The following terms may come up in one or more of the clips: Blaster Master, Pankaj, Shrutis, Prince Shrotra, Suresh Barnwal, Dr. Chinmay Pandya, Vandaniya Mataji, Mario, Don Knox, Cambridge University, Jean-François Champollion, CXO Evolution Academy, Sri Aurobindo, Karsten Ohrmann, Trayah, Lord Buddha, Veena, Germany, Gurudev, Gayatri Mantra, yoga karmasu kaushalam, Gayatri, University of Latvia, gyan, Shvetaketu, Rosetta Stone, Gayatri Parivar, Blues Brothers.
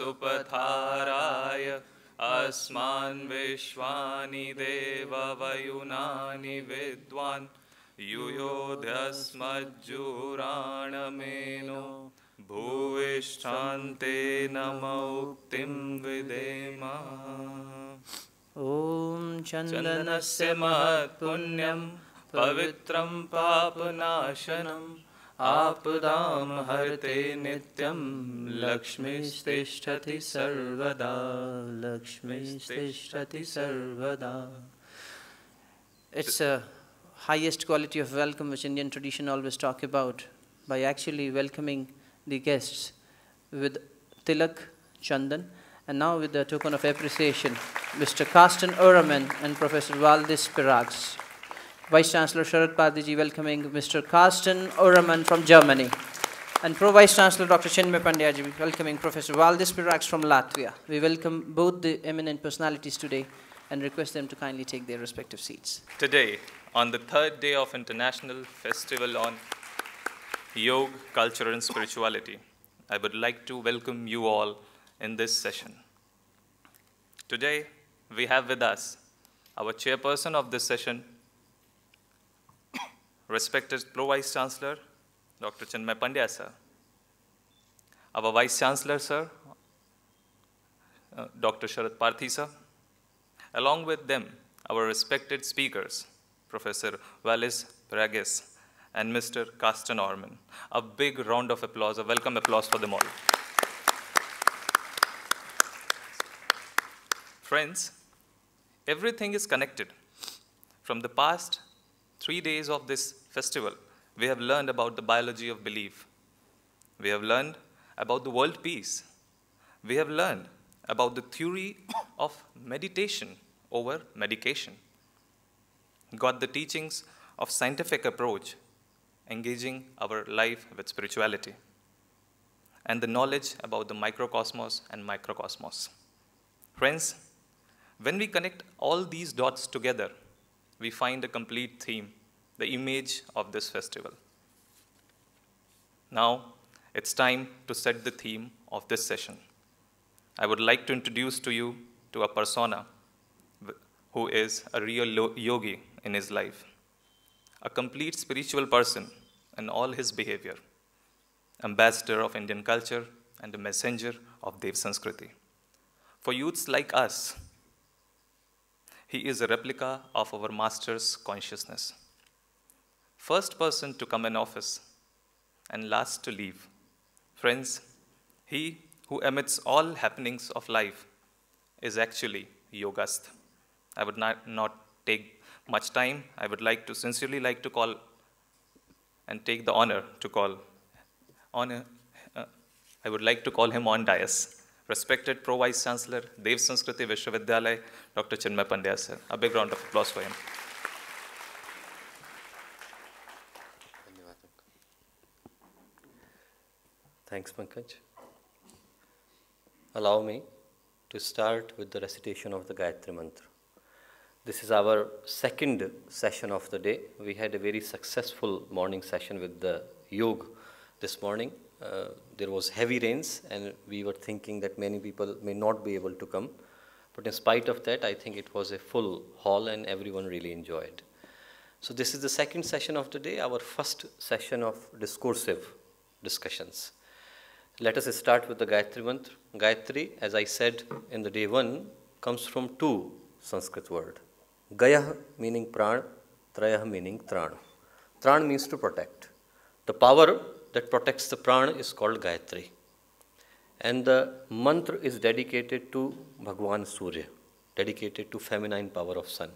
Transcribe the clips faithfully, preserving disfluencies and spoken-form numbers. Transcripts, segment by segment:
Supatharaya asman vishwani deva vayunani vidwan yuyodhyasmajjurana meno bhuvishthante namauktim videma. Om chandanasya mahat punyam pavitram papanashanam Apadam harte nityam Lakshmishtishthati sarvada Lakshmishtishthati sarvada. It's a highest quality of welcome which Indian tradition always talk about, by actually welcoming the guests with Tilak Chandan. And now with a token of appreciation, Mister Karsten Ohrmann and Professor Valdis Pīrāgs. Vice Chancellor Sharad Pardhi ji welcoming Mister Karsten Ohrmann from Germany, and Pro Vice Chancellor Doctor Chinmay Pandya ji welcoming Professor Valdis Pīrāgs from Latvia. We welcome both the eminent personalities today and request them to kindly take their respective seats. Today, on the third day of International Festival on Yoga, Culture and Spirituality, I would like to welcome you all in this session. Today, we have with us our chairperson of this session, respected Pro Vice Chancellor, Doctor Chinmay Pandya sir, our Vice Chancellor sir, uh, Doctor Sharad Pardhi sir, along with them, our respected speakers, Professor Valdis Pīrāgs and Mister Karsten Ohrmann. A big round of applause, a welcome applause for them all. Friends, everything is connected. From the past three days of this festival, we have learned about the biology of belief. We have learned about the world peace. We have learned about the theory of meditation over medication. Got the teachings of scientific approach, engaging our life with spirituality. And the knowledge about the microcosmos and macrocosmos. Friends, when we connect all these dots together, we find a complete theme, the image of this festival. Now, it's time to set the theme of this session. I would like to introduce to you to a persona who is a real yogi in his life, a complete spiritual person in all his behavior, ambassador of Indian culture and a messenger of Dev Sanskriti. For youths like us, he is a replica of our master's consciousness. First person to come in office and last to leave. Friends, he who amidst all happenings of life is actually yogast. I would not, not take much time. I would like to sincerely like to call and take the honor to call. Honor, uh, I would like to call him on dais. Respected Pro Vice Chancellor, Dev Sanskriti Vishwavidyalaya, Doctor Chinmay Pandya sir. A big round of applause for him. Thanks, Pankaj. Allow me to start with the recitation of the Gayatri Mantra. This is our second session of the day. We had a very successful morning session with the yoga this morning. Uh, there was heavy rains and we were thinking that many people may not be able to come. But in spite of that, I think it was a full hall and everyone really enjoyed. So this is the second session of the day, our first session of discursive discussions. Let us start with the Gayatri Mantra. Gayatri, as I said in the day one, comes from two Sanskrit words. Gayah meaning pran, Trayah meaning tran. Tran means to protect. The power that protects the prana is called Gayatri. And the mantra is dedicated to Bhagwan Surya, dedicated to feminine power of sun.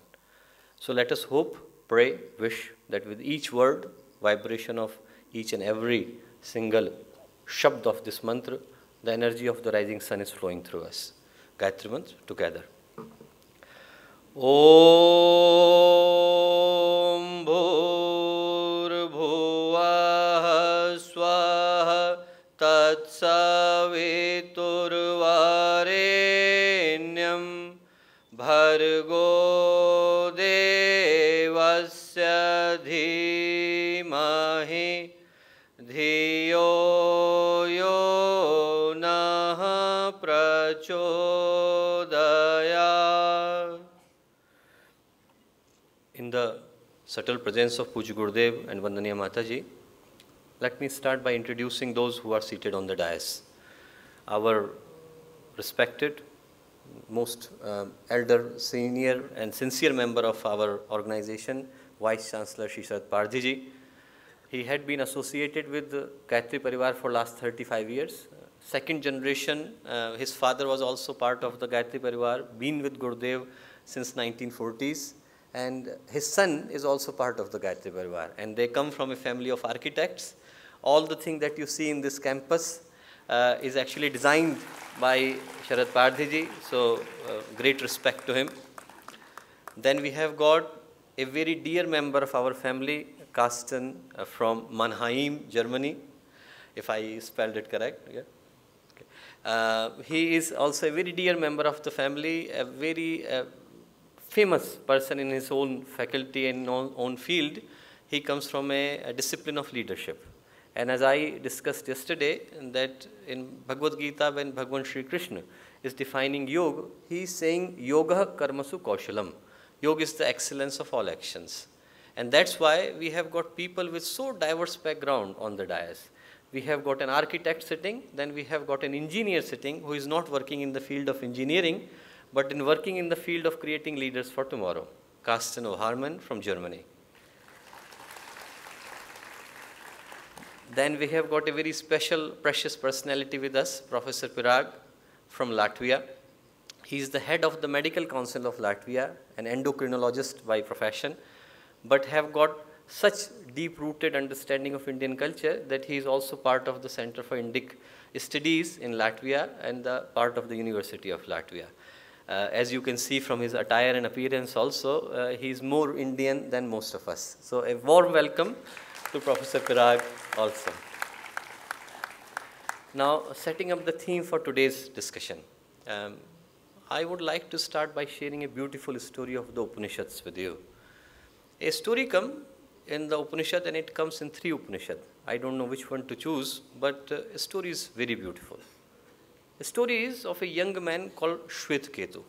So let us hope, pray, wish that with each word, vibration of each and every single shabd of this mantra, the energy of the rising sun is flowing through us. Gayatri Mantra together. Om Bhur Bhuva Swaha तत्सवितुर्वरेण्यं भर्गो देवस्य धीमहि धियो यो नः प्रचोदयात्. In the subtle presence of Puja Gurudev and Vandaniya Mataji, let me start by introducing those who are seated on the dais. Our respected, most um, elder, senior and sincere member of our organization, Vice Chancellor Shri Sharad Pardhi ji. He had been associated with Gayatri Parivar for last thirty-five years. Second generation, uh, his father was also part of the Gayatri Parivar, been with Gurudev since nineteen forties. And his son is also part of the Gayatri Parivar. And they come from a family of architects. All the thing that you see in this campus uh, is actually designed by Sharad Pardhi ji, so uh, great respect to him. Then we have got a very dear member of our family, Karsten uh, from Mannheim, Germany, if I spelled it correct. Yeah. Okay. Uh, he is also a very dear member of the family, a very uh, famous person in his own faculty and own field. He comes from a, a discipline of leadership. And as I discussed yesterday, that in Bhagavad Gita, when Bhagavan Sri Krishna is defining yoga, he is saying yoga karmasu kaushalam. Yoga is the excellence of all actions. And that's why we have got people with so diverse background on the dais. We have got an architect sitting, then we have got an engineer sitting who is not working in the field of engineering, but in working in the field of creating leaders for tomorrow. Karsten Ohrmann from Germany. Then we have got a very special, precious personality with us, Professor Pīrāgs from Latvia. He is the head of the Medical Council of Latvia, an endocrinologist by profession, but have got such deep-rooted understanding of Indian culture that he is also part of the Center for Indic Studies in Latvia and the part of the University of Latvia. Uh, as you can see from his attire and appearance also, uh, he is more Indian than most of us. So a warm welcome to Professor Pīrāgs also. Now, setting up the theme for today's discussion, um, I would like to start by sharing a beautiful story of the Upanishads with you. A story comes in the Upanishad, and it comes in three Upanishads. I don't know which one to choose, but uh, a story is very beautiful. The story is of a young man called Shvetaketu.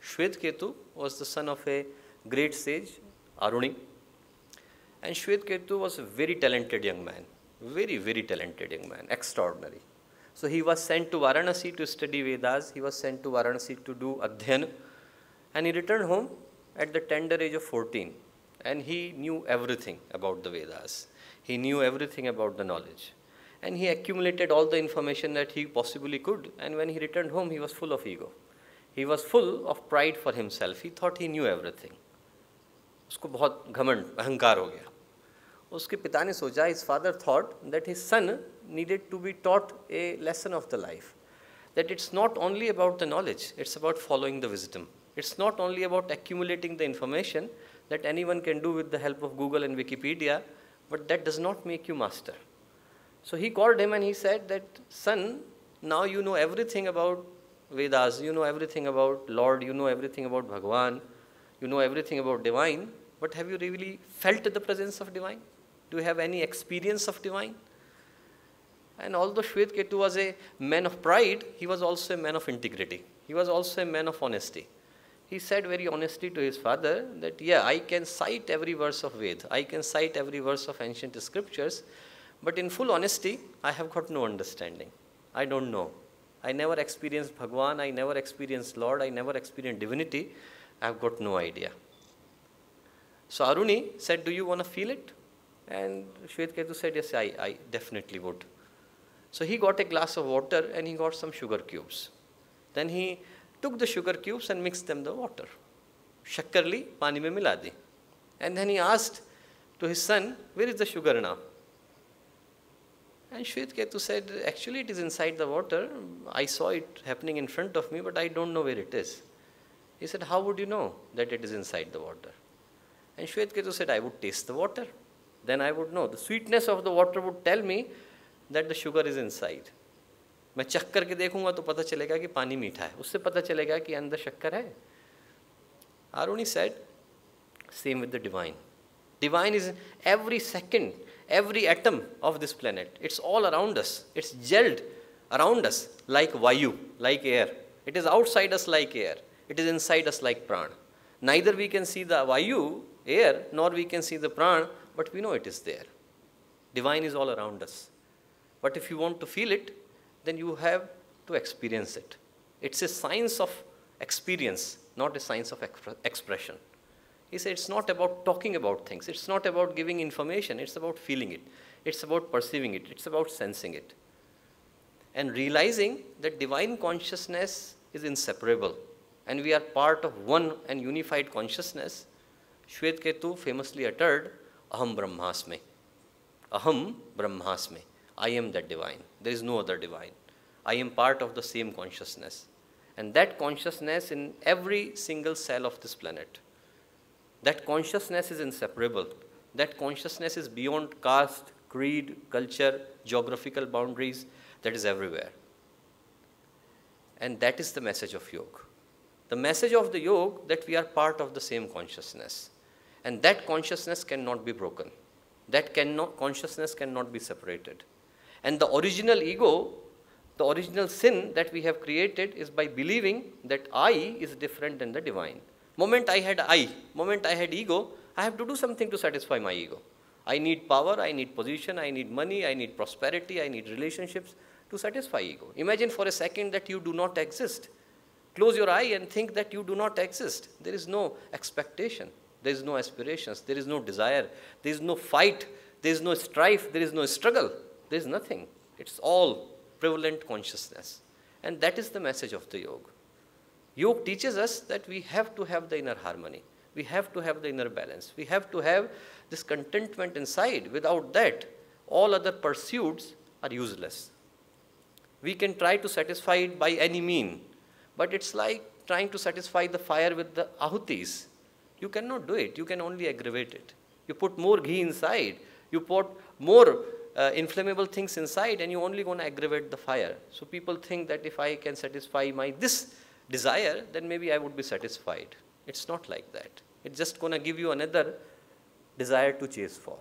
Shvetaketu was the son of a great sage, Aruni. And Shvetaketu was a very talented young man, very, very talented young man, extraordinary. So he was sent to Varanasi to study Vedas. He was sent to Varanasi to do adhyan. And he returned home at the tender age of fourteen. And he knew everything about the Vedas. He knew everything about the knowledge. And he accumulated all the information that he possibly could. And when he returned home, he was full of ego. He was full of pride for himself. He thought he knew everything. Usko bahut ghamand, ahankar ho gaya. Uske pita ne socha, his father thought that his son needed to be taught a lesson of the life. That it's not only about the knowledge, it's about following the wisdom. It's not only about accumulating the information that anyone can do with the help of Google and Wikipedia, but that does not make you master. So he called him and he said that, son, now you know everything about Vedas, you know everything about Lord, you know everything about Bhagavan, you know everything about divine, but have you really felt the presence of divine? Do you have any experience of divine? And although Shvetaketu was a man of pride, he was also a man of integrity. He was also a man of honesty. He said very honestly to his father that, yeah, I can cite every verse of Ved, I can cite every verse of ancient scriptures, but in full honesty, I have got no understanding. I don't know. I never experienced Bhagavan, I never experienced Lord, I never experienced divinity. I have got no idea. So Aruni said, do you want to feel it? And Shvetaketu said, yes, I, I definitely would. So he got a glass of water and he got some sugar cubes. Then he took the sugar cubes and mixed them the water. Shakkar li, pani mein mila di. And then he asked to his son, where is the sugar now? And Shvetaketu said, actually it is inside the water. I saw it happening in front of me, but I don't know where it is. He said, how would you know that it is inside the water? And Shvetaketu said, I would taste the water. Then I would know. The sweetness of the water would tell me that the sugar is inside. मैं चख करके देखूंगा तो पता चलेगा कि पानी मीठा है, उससे पता चलेगा कि अंदर शक्कर है. Aruni said, same with the divine. Divine is every second, every atom of this planet. It's all around us. It's gelled around us like vayu, like air. It is outside us like air. It is inside us like pran. Neither we can see the vayu, air, nor we can see the pran, but we know it is there. Divine is all around us. But if you want to feel it, then you have to experience it. It's a science of experience, not a science of exp- expression. He said, it's not about talking about things. It's not about giving information. It's about feeling it. It's about perceiving it. It's about sensing it. And realizing that divine consciousness is inseparable. And we are part of one and unified consciousness. Shvetaketu famously uttered, Aham Brahmasmi. Aham Brahmasmi. I am that divine. There is no other divine. I am part of the same consciousness. And that consciousness in every single cell of this planet. That consciousness is inseparable. That consciousness is beyond caste, creed, culture, geographical boundaries. That is everywhere. And that is the message of yoga. The message of the yoga that we are part of the same consciousness. And that consciousness cannot be broken. That cannot, consciousness cannot be separated. And the original ego, the original sin that we have created is by believing that I is different than the divine. Moment I had I, moment I had ego, I have to do something to satisfy my ego. I need power, I need position, I need money, I need prosperity, I need relationships to satisfy ego. Imagine for a second that you do not exist. Close your eye and think that you do not exist. There is no expectation. There is no aspirations. There is no desire. There is no fight. There is no strife. There is no struggle. There is nothing. It's all prevalent consciousness. And that is the message of the yoga. Yoga teaches us that we have to have the inner harmony. We have to have the inner balance. We have to have this contentment inside. Without that, all other pursuits are useless. We can try to satisfy it by any mean, but it's like trying to satisfy the fire with the ahutis. You cannot do it. You can only aggravate it. You put more ghee inside. You put more uh, inflammable things inside, and you're only going to aggravate the fire. So people think that if I can satisfy my this desire, then maybe I would be satisfied. It's not like that. It's just going to give you another desire to chase for.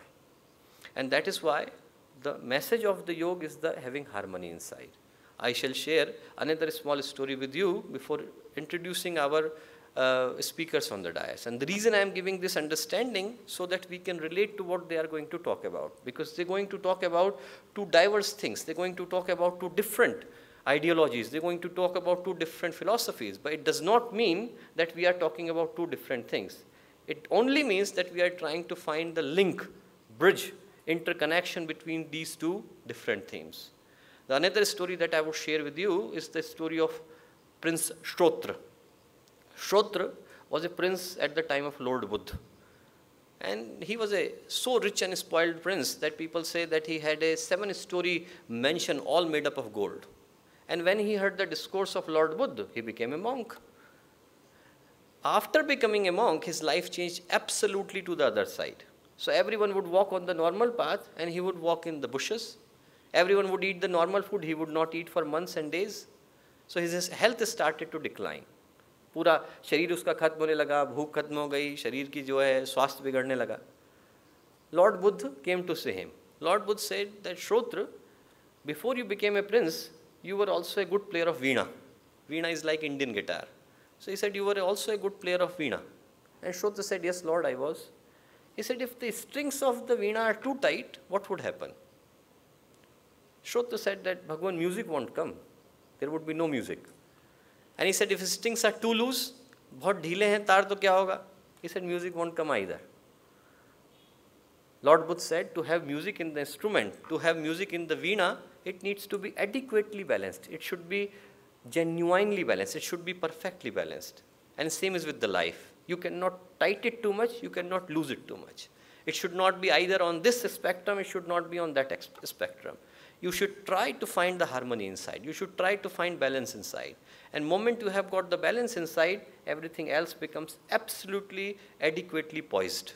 And that is why the message of the yoga is the having harmony inside. I shall share another small story with you before introducing our uh, speakers on the dais. And the reason I am giving this understanding so that we can relate to what they are going to talk about. Because they're going to talk about two diverse things. They're going to talk about two different ideologies. They're going to talk about two different philosophies, but it does not mean that we are talking about two different things. It only means that we are trying to find the link, bridge, interconnection between these two different themes. The another story that I would share with you is the story of Prince Shrotra. Shrotra was a prince at the time of Lord Buddha. And he was a so rich and spoiled prince that people say that he had a seven-story mansion all made up of gold. And when he heard the discourse of Lord Buddha, he became a monk. After becoming a monk, his life changed absolutely to the other side. So everyone would walk on the normal path and he would walk in the bushes. Everyone would eat the normal food, he would not eat for months and days. So his health started to decline. पूरा शरीर उसका खत्म होने लगा, भूख खत्म हो गई, शरीर की जो है स्वास्थ्य बिगड़ने लगा. Lord Buddha came to see him. Lord Buddha said that Shrotra, before you became a prince, you were also a good player of Veena. Veena is like Indian guitar. So he said, you were also a good player of Veena. And Shrotra said, yes, Lord, I was. He said, if the strings of the Veena are too tight, what would happen? Shrotra said that, Bhagwan, music won't come. There would be no music. And he said, if his strings are too loose, bahut dheele hain taar to kya hoga? He said, music won't come either. Lord Buddha said, to have music in the instrument, to have music in the Veena, it needs to be adequately balanced. It should be genuinely balanced. It should be perfectly balanced. And same is with the life. You cannot tight it too much. You cannot lose it too much. It should not be either on this spectrum. It should not be on that spectrum. You should try to find the harmony inside. You should try to find balance inside. And moment you have got the balance inside, everything else becomes absolutely adequately poised.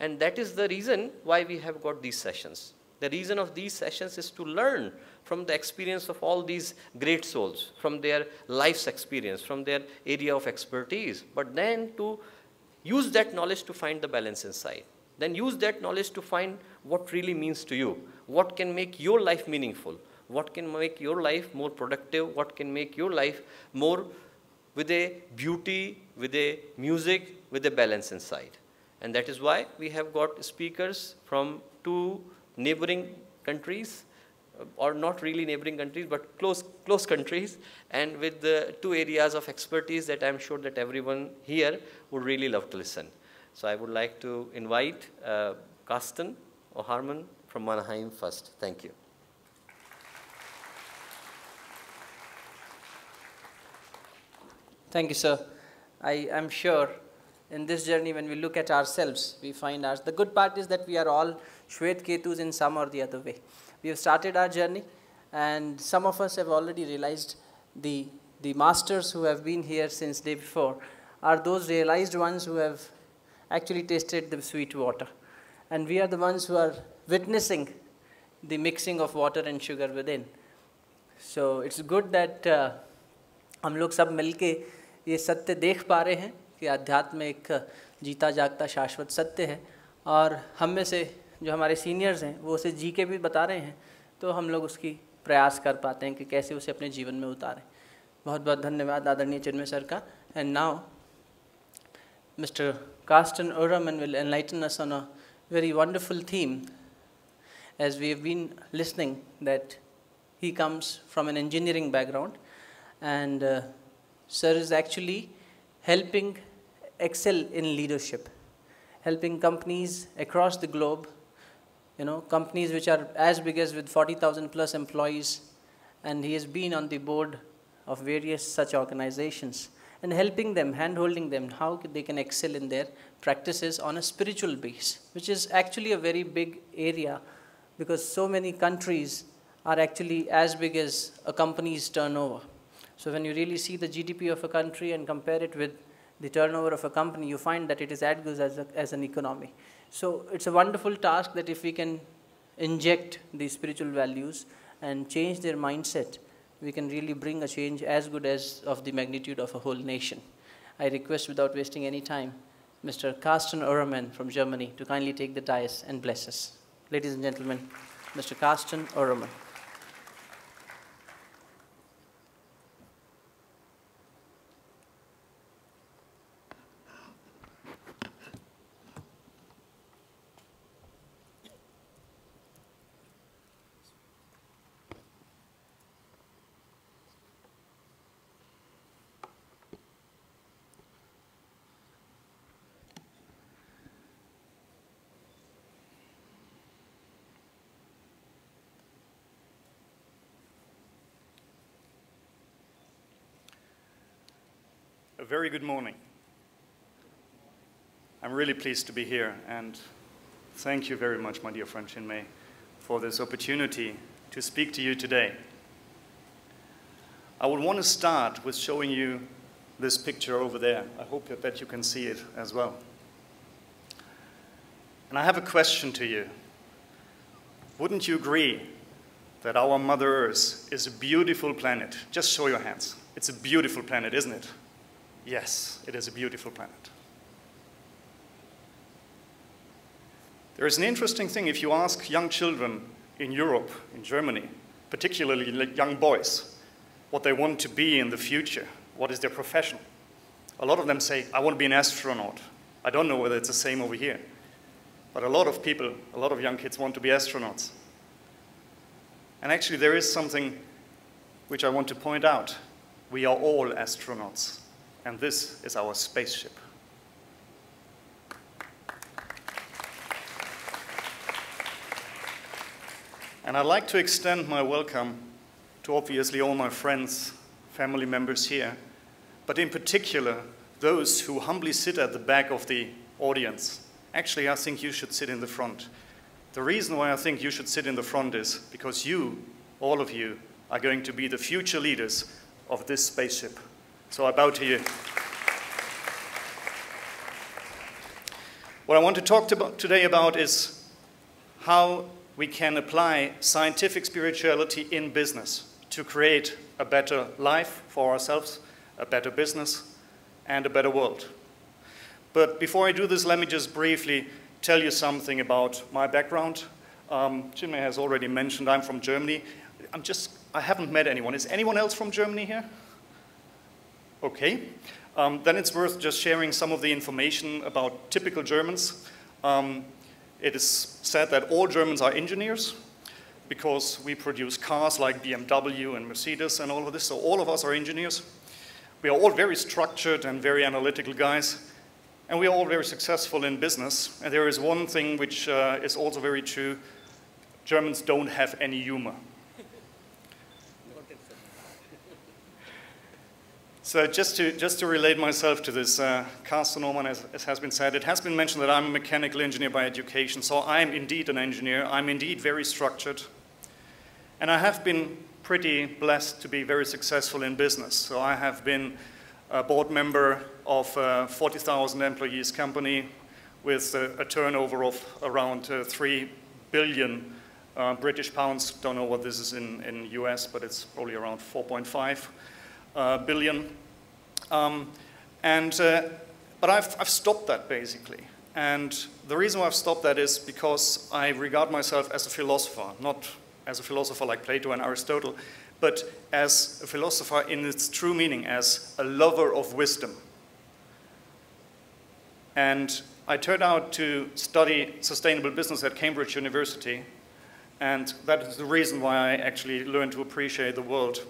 And that is the reason why we have got these sessions. The reason of these sessions is to learn from the experience of all these great souls, from their life's experience, from their area of expertise, but then to use that knowledge to find the balance inside. Then use that knowledge to find what really means to you, what can make your life meaningful, what can make your life more productive, what can make your life more with a beauty, with a music, with a balance inside. And that is why we have got speakers from two neighboring countries, or not really neighboring countries, but close, close countries, and with the two areas of expertise that I'm sure that everyone here would really love to listen. So I would like to invite uh, Karsten Ohrmann from Mannheim first. Thank you. Thank you, sir. I am sure in this journey, when we look at ourselves, we find ours. The good part is that we are all Shvetaketus in some or the other way. We have started our journey, and some of us have already realized the, the masters who have been here since day before are those realized ones who have actually tasted the sweet water. And we are the ones who are witnessing the mixing of water and sugar within. So it's good that uh, हम लोग सब मिलके ये सत्य देख पा रहे हैं कि आध्यात्म एक जीता जागता शाश्वत सत्य है, और हम में से जो हमारे सीनियर्स हैं वो उसे जी के भी बता रहे हैं, तो हम लोग उसकी प्रयास कर पाते हैं कि कैसे उसे अपने जीवन में उतारें. बहुत बहुत धन्यवाद आदरणीय चिन्मय सर का. And now mister Karsten Ohrmann will enlighten us on a very wonderful theme, as we have been listening that he comes from an engineering background. And uh, sir is actually helping excel in leadership, helping companies across the globe, you know, companies which are as big as with forty thousand plus employees. And he has been on the board of various such organizations and helping them, hand-holding them, how they can excel in their practices on a spiritual base, which is actually a very big area, because so many countries are actually as big as a company's turnover. So when you really see the G D P of a country and compare it with the turnover of a company, you find that it is as good as, a, as an economy. So it's a wonderful task that if we can inject these spiritual values and change their mindset, we can really bring a change as good as of the magnitude of a whole nation. I request, without wasting any time, Mister Karsten Ohrmann from Germany to kindly take the dais and bless us. Ladies and gentlemen, Mister Karsten Ohrmann. Very good morning. I'm really pleased to be here, and thank you very much, my dear friend Chinmay, for this opportunity to speak to you today. I would want to start with showing you this picture over there. I hope that you can see it as well. And I have a question to you. Wouldn't you agree that our Mother Earth is a beautiful planet? Just show your hands. It's a beautiful planet, isn't it? Yes, it is a beautiful planet. There is an interesting thing. If you ask young children in Europe, in Germany, particularly young boys, what they want to be in the future, what is their profession, a lot of them say, I want to be an astronaut. I don't know whether it's the same over here. But a lot of people, a lot of young kids want to be astronauts. And actually, there is something which I want to point out. We are all astronauts. And this is our spaceship. And I'd like to extend my welcome to obviously all my friends, family members here, but in particular, those who humbly sit at the back of the audience. Actually, I think you should sit in the front. The reason why I think you should sit in the front is because you, all of you, are going to be the future leaders of this spaceship. So I bow to you. What I want to talk to about today about is how we can apply scientific spirituality in business to create a better life for ourselves, a better business, and a better world. But before I do this, let me just briefly tell you something about my background. Um, Chinmay has already mentioned I'm from Germany. I'm just, I haven't met anyone. Is anyone else from Germany here? Okay. Um, then it's worth just sharing some of the information about typical Germans. Um, it is said that all Germans are engineers because we produce cars like B M W and Mercedes and all of this, so all of us are engineers. We are all very structured and very analytical guys, and we are all very successful in business. And there is one thing which uh, is also very true. Germans don't have any humor. So just to, just to relate myself to this, uh, Karsten Ohrmann, as, as has been said, it has been mentioned that I'm a mechanical engineer by education, so I'm indeed an engineer. I'm indeed very structured. And I have been pretty blessed to be very successful in business. So I have been a board member of a forty thousand employees company with a, a turnover of around uh, three billion uh, British pounds. Don't know what this is in, in U S, but it's probably around four point five. Uh, billion, um, and, uh, but I've, I've stopped that basically. And the reason why I've stopped that is because I regard myself as a philosopher, not as a philosopher like Plato and Aristotle, but as a philosopher in its true meaning, as a lover of wisdom. And I turned out to study sustainable business at Cambridge University, and that is the reason why I actually learned to appreciate the world.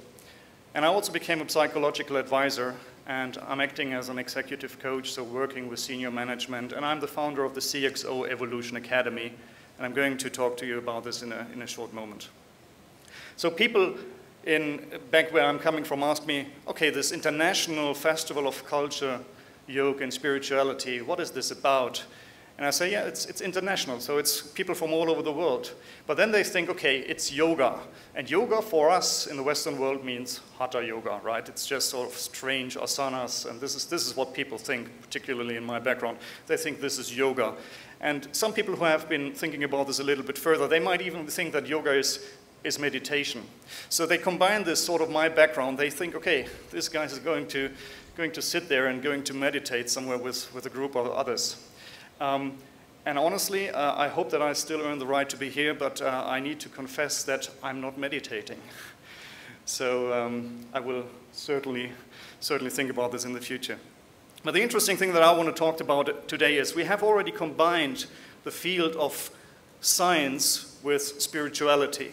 And I also became a psychological advisor, and I'm acting as an executive coach, so working with senior management, and I'm the founder of the C X O Evolution Academy, and I'm going to talk to you about this in a, in a short moment. So people in back where I'm coming from ask me, okay, this international festival of culture, yoga and spirituality, what is this about? And I say, yeah, it's, it's international, so it's people from all over the world. But then they think, okay, it's yoga. And yoga for us in the Western world means hatha yoga, right? It's just sort of strange asanas, and this is, this is what people think, particularly in my background. They think this is yoga. And some people who have been thinking about this a little bit further, they might even think that yoga is, is meditation. So they combine this sort of my background. They think, okay, this guy is going to, going to sit there and going to meditate somewhere with, with a group of others. Um, and honestly, uh, I hope that I still earn the right to be here, but uh, I need to confess that I'm not meditating. So um, I will certainly, certainly think about this in the future. But the interesting thing that I want to talk about today is we have already combined the field of science with spirituality.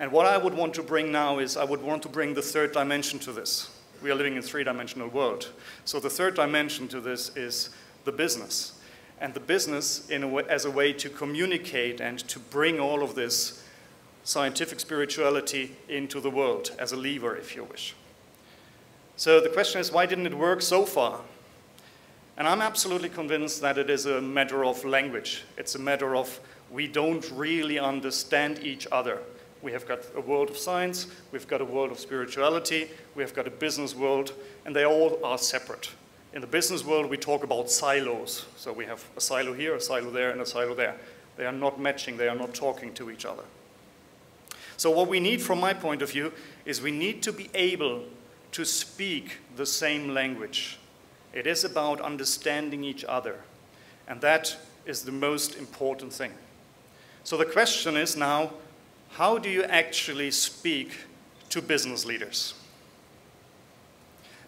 And what I would want to bring now is I would want to bring the third dimension to this. We are living in a three-dimensional world. So the third dimension to this is the business. And the business in a way, as a way to communicate and to bring all of this scientific spirituality into the world as a lever, if you wish. So the question is, why didn't it work so far? And I'm absolutely convinced that it is a matter of language. It's a matter of we don't really understand each other. We have got a world of science, we've got a world of spirituality, we have got a business world, and they all are separate. In the business world, we talk about silos. So we have a silo here, a silo there, and a silo there. They are not matching, they are not talking to each other. So what we need from my point of view is we need to be able to speak the same language. It is about understanding each other. And that is the most important thing. So the question is now, how do you actually speak to business leaders?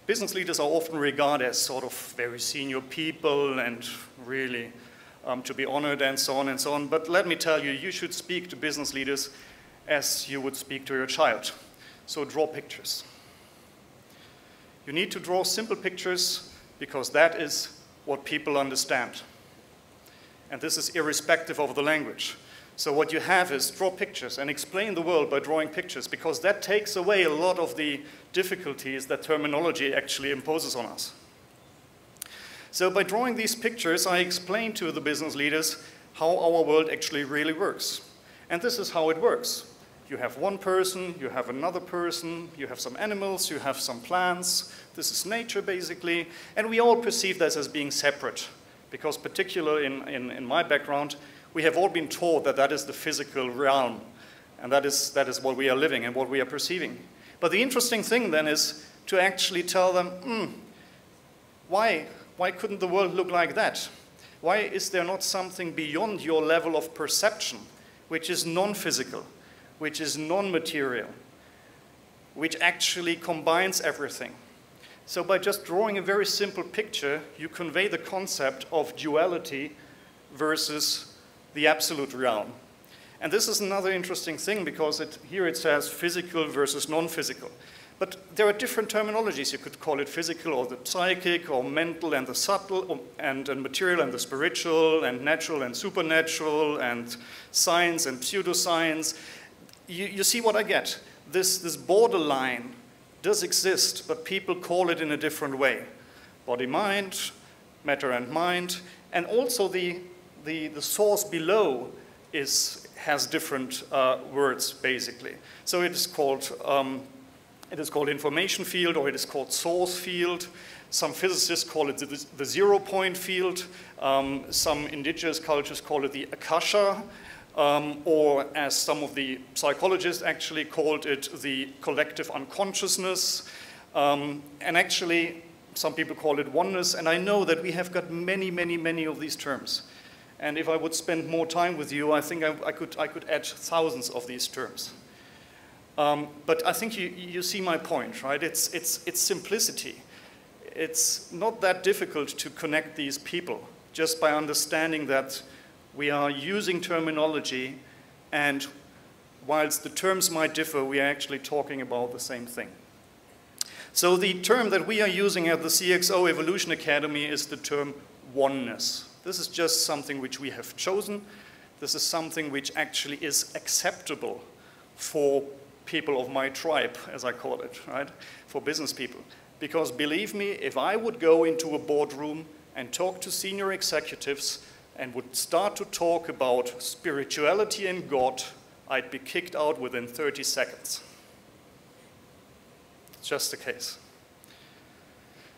Business leaders are often regarded as sort of very senior people and really um, to be honored and so on and so on. But let me tell you, you should speak to business leaders as you would speak to your child. So draw pictures. You need to draw simple pictures because that is what people understand. And this is irrespective of the language. So what you have is draw pictures and explain the world by drawing pictures, because that takes away a lot of the difficulties that terminology actually imposes on us. So by drawing these pictures, I explain to the business leaders how our world actually really works. And this is how it works. You have one person, you have another person, you have some animals, you have some plants. This is nature, basically. And we all perceive this as being separate, because particularly in, in, in my background, we have all been taught that that is the physical realm, and that is, that is what we are living and what we are perceiving. But the interesting thing then is to actually tell them, mm, why, why couldn't the world look like that? Why is there not something beyond your level of perception, which is non-physical, which is non-material, which actually combines everything? So by just drawing a very simple picture, you convey the concept of duality versus the absolute realm. And this is another interesting thing, because it, here it says physical versus non-physical. But there are different terminologies. You could call it physical or the psychic or mental and the subtle or, and, and material and the spiritual and natural and supernatural and science and pseudoscience. You, you see what I get. This, this borderline does exist, but people call it in a different way. Body-mind, matter and mind, and also the, the, the source below is, has different uh, words, basically. So it is called, um, it is called information field, or it is called source field. Some physicists call it the, the zero-point field. Um, some indigenous cultures call it the akasha, um, or as some of the psychologists actually called it, the collective unconsciousness. Um, and actually, some people call it oneness. And I know that we have got many, many, many of these terms. And if I would spend more time with you, I think I, I, could, I could add thousands of these terms. Um, but I think you, you see my point, right? It's, it's, it's simplicity. It's not that difficult to connect these people just by understanding that we are using terminology, and whilst the terms might differ, we are actually talking about the same thing. So the term that we are using at the C X O Evolution Academy is the term oneness. This is just something which we have chosen. This is something which actually is acceptable for people of my tribe, as I call it, right? For business people. Because believe me, if I would go into a boardroom and talk to senior executives and would start to talk about spirituality and God, I'd be kicked out within thirty seconds. It's just the case.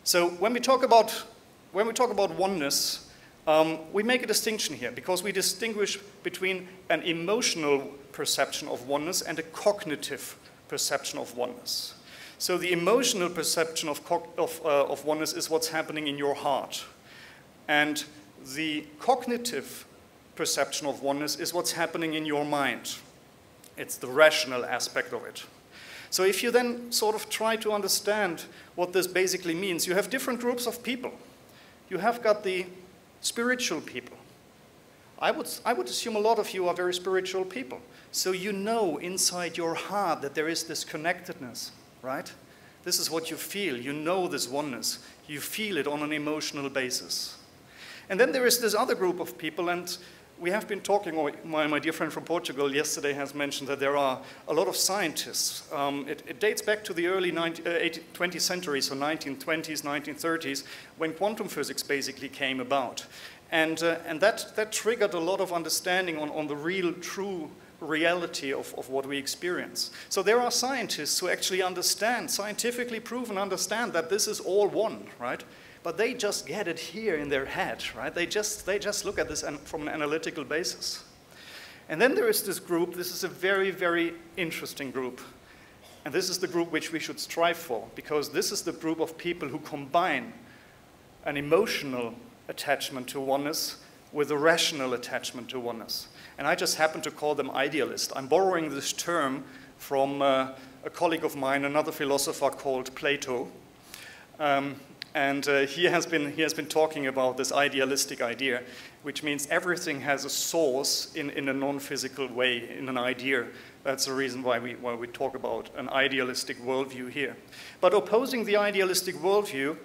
So when we talk about, when we talk about oneness, Um, we make a distinction here, because we distinguish between an emotional perception of oneness and a cognitive perception of oneness. So the emotional perception of, of, uh, of oneness is what's happening in your heart. And the cognitive perception of oneness is what's happening in your mind. It's the rational aspect of it. So if you then sort of try to understand what this basically means, you have different groups of people. You have got the spiritual people. I would, I would assume a lot of you are very spiritual people. So you know inside your heart that there is this connectedness, right? This is what you feel. You know this oneness. You feel it on an emotional basis. And then there is this other group of people, and we have been talking, or my, my dear friend from Portugal yesterday has mentioned that there are a lot of scientists. Um, it, it dates back to the early twentieth century, so nineteen twenties, nineteen thirties, when quantum physics basically came about. And, uh, and that, that triggered a lot of understanding on, on the real, true reality of, of what we experience. So there are scientists who actually understand, scientifically proven, understand that this is all one, right? But they just get it here in their head, right? They just, they just look at this from an analytical basis. And then there is this group. This is a very, very interesting group. And this is the group which we should strive for, because this is the group of people who combine an emotional attachment to oneness with a rational attachment to oneness. And I just happen to call them idealist. I'm borrowing this term from uh, a colleague of mine, another philosopher called Plato. Um, And uh, he, has been, he has been talking about this idealistic idea, which means everything has a source in, in a non-physical way, in an idea. That's the reason why we, why we talk about an idealistic worldview here. But opposing the idealistic worldview,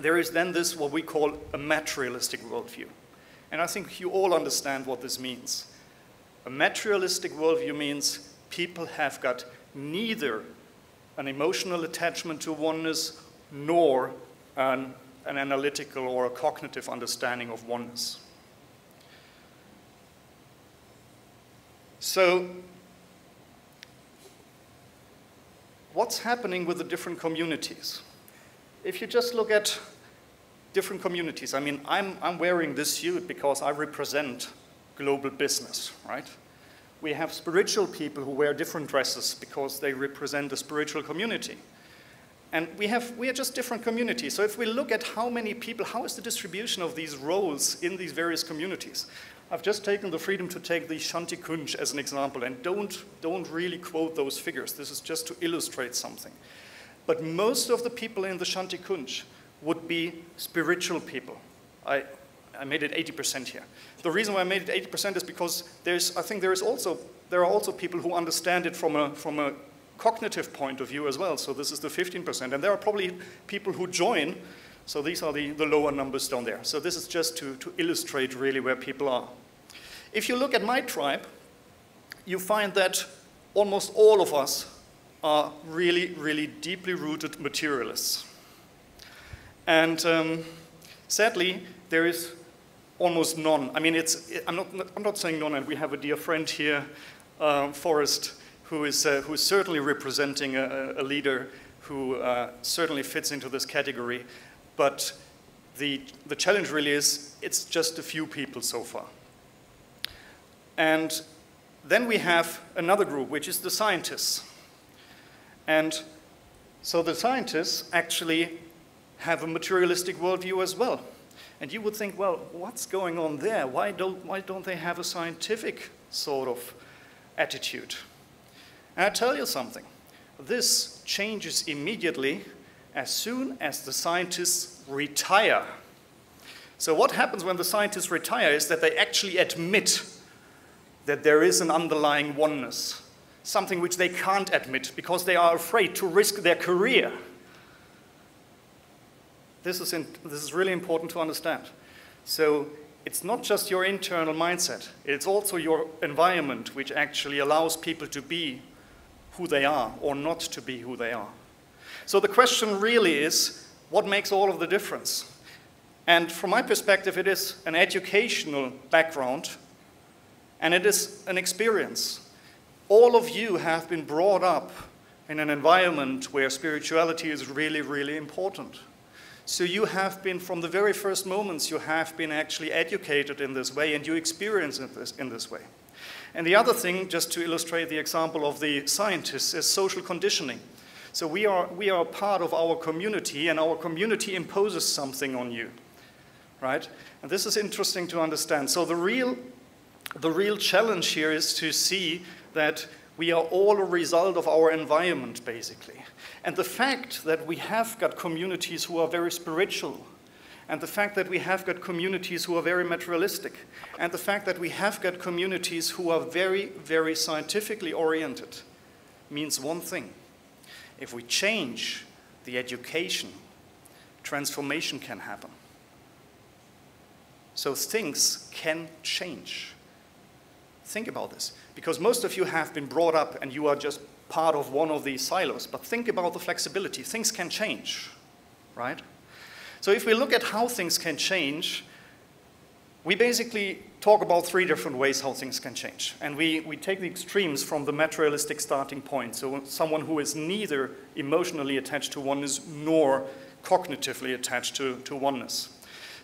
there is then this, what we call a materialistic worldview. And I think you all understand what this means. A materialistic worldview means people have got neither an emotional attachment to oneness nor An, an analytical or a cognitive understanding of oneness. So what's happening with the different communities? If you just look at different communities, I mean, I'm, I'm wearing this suit because I represent global business, right? We have spiritual people who wear different dresses because they represent a spiritual community. And we, have, we are just different communities. So if we look at how many people, how is the distribution of these roles in these various communities? I've just taken the freedom to take the Shanti Kunj as an example, and don't, don't really quote those figures. This is just to illustrate something. But most of the people in the Shanti Kunj would be spiritual people. I, I made it eighty percent here. The reason why I made it eighty percent is because there's, I think there, is also, there are also people who understand it from a, from a cognitive point of view as well, so this is the fifteen percent. And there are probably people who join, so these are the, the lower numbers down there. So this is just to, to illustrate really where people are. If you look at my tribe, you find that almost all of us are really, really deeply rooted materialists. And um, sadly, there is almost none. I mean, it's, I'm, not, I'm not saying none, and we have a dear friend here, uh, Forrest, who is, uh, who is certainly representing a, a leader who uh, certainly fits into this category. But the, the challenge really is, it's just a few people so far. And then we have another group, which is the scientists. And so the scientists actually have a materialistic worldview as well. And you would think, well, what's going on there? Why don't, why don't they have a scientific sort of attitude? And I tell you something, this changes immediately as soon as the scientists retire. So what happens when the scientists retire is that they actually admit that there is an underlying oneness, something which they can't admit because they are afraid to risk their career. This is, in, this is really important to understand. So it's not just your internal mindset, it's also your environment which actually allows people to be who they are or not to be who they are. So the question really is, what makes all of the difference? And from my perspective, it is an educational background and it is an experience. All of you have been brought up in an environment where spirituality is really, really important. So you have been, from the very first moments, you have been actually educated in this way and you experience it this, in this way. And the other thing, just to illustrate the example of the scientists, is social conditioning. So we are, we are part of our community and our community imposes something on you, right? And this is interesting to understand. So the real, the real challenge here is to see that we are all a result of our environment, basically. And the fact that we have got communities who are very spiritual, and the fact that we have got communities who are very materialistic, and the fact that we have got communities who are very, very scientifically oriented, means one thing. If we change the education, transformation can happen. So things can change. Think about this, because most of you have been brought up and you are just part of one of these silos, but think about the flexibility. Things can change, right? So if we look at how things can change, we basically talk about three different ways how things can change. And we, we take the extremes from the materialistic starting point, so someone who is neither emotionally attached to oneness nor cognitively attached to, to oneness.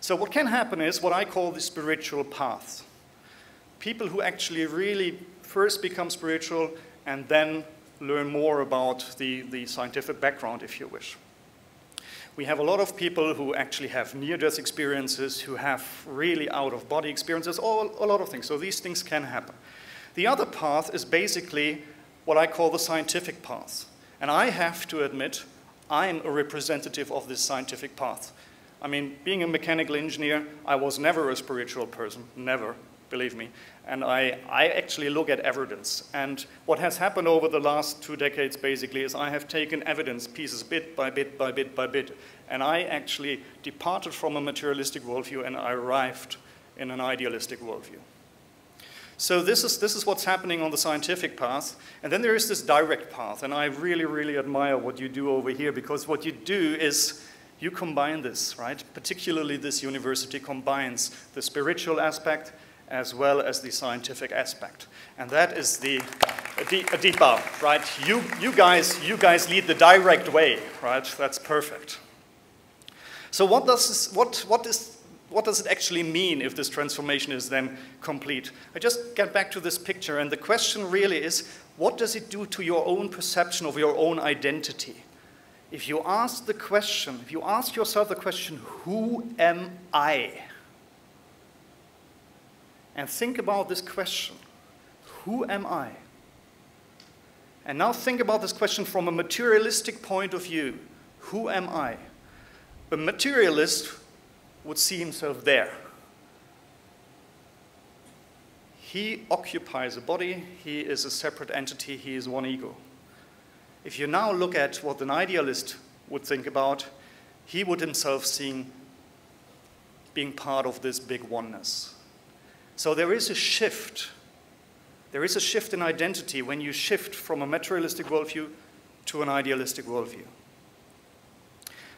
So what can happen is what I call the spiritual path. People who actually really first become spiritual and then learn more about the, the scientific background, if you wish. We have a lot of people who actually have near-death experiences, who have really out-of-body experiences, all, a lot of things. So these things can happen. The other path is basically what I call the scientific path. And I have to admit, I'm a representative of this scientific path. I mean, being a mechanical engineer, I was never a spiritual person, never. Believe me, and I, I actually look at evidence. And what has happened over the last two decades, basically, is I have taken evidence pieces bit by bit by bit by bit. And I actually departed from a materialistic worldview and I arrived in an idealistic worldview. So this is, this is what's happening on the scientific path. And then there is this direct path. And I really, really admire what you do over here, because what you do is you combine this, right? Particularly this university combines the spiritual aspect as well as the scientific aspect. And that is the a deep, a deep bow, right? You, you, guys, you guys lead the direct way, right? That's perfect. So what, does this, what, what is what does it actually mean if this transformation is then complete? I just get back to this picture, and the question really is, what does it do to your own perception of your own identity? If you ask the question, if you ask yourself the question, who am I? And think about this question, who am I? And now think about this question from a materialistic point of view, who am I? A materialist would see himself there. He occupies a body, he is a separate entity, he is one ego. If you now look at what an idealist would think about, he would himself see being part of this big oneness. So there is a shift. There is a shift in identity when you shift from a materialistic worldview to an idealistic worldview.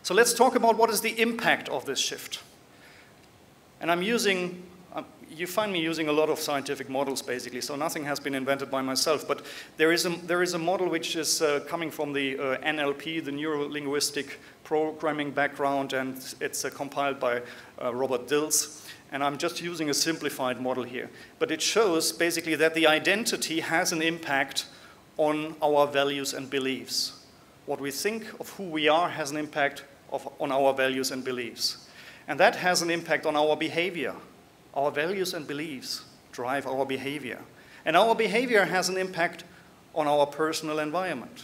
So let's talk about what is the impact of this shift. And I'm using, um, you find me using a lot of scientific models basically, so nothing has been invented by myself, but there is a, there is a model which is uh, coming from the uh, N L P, the Neuro-Linguistic Programming background, and it's uh, compiled by uh, Robert Dills, and I'm just using a simplified model here. But it shows basically that the identity has an impact on our values and beliefs. What we think of who we are has an impact of, on our values and beliefs. And that has an impact on our behavior. Our values and beliefs drive our behavior. And our behavior has an impact on our personal environment.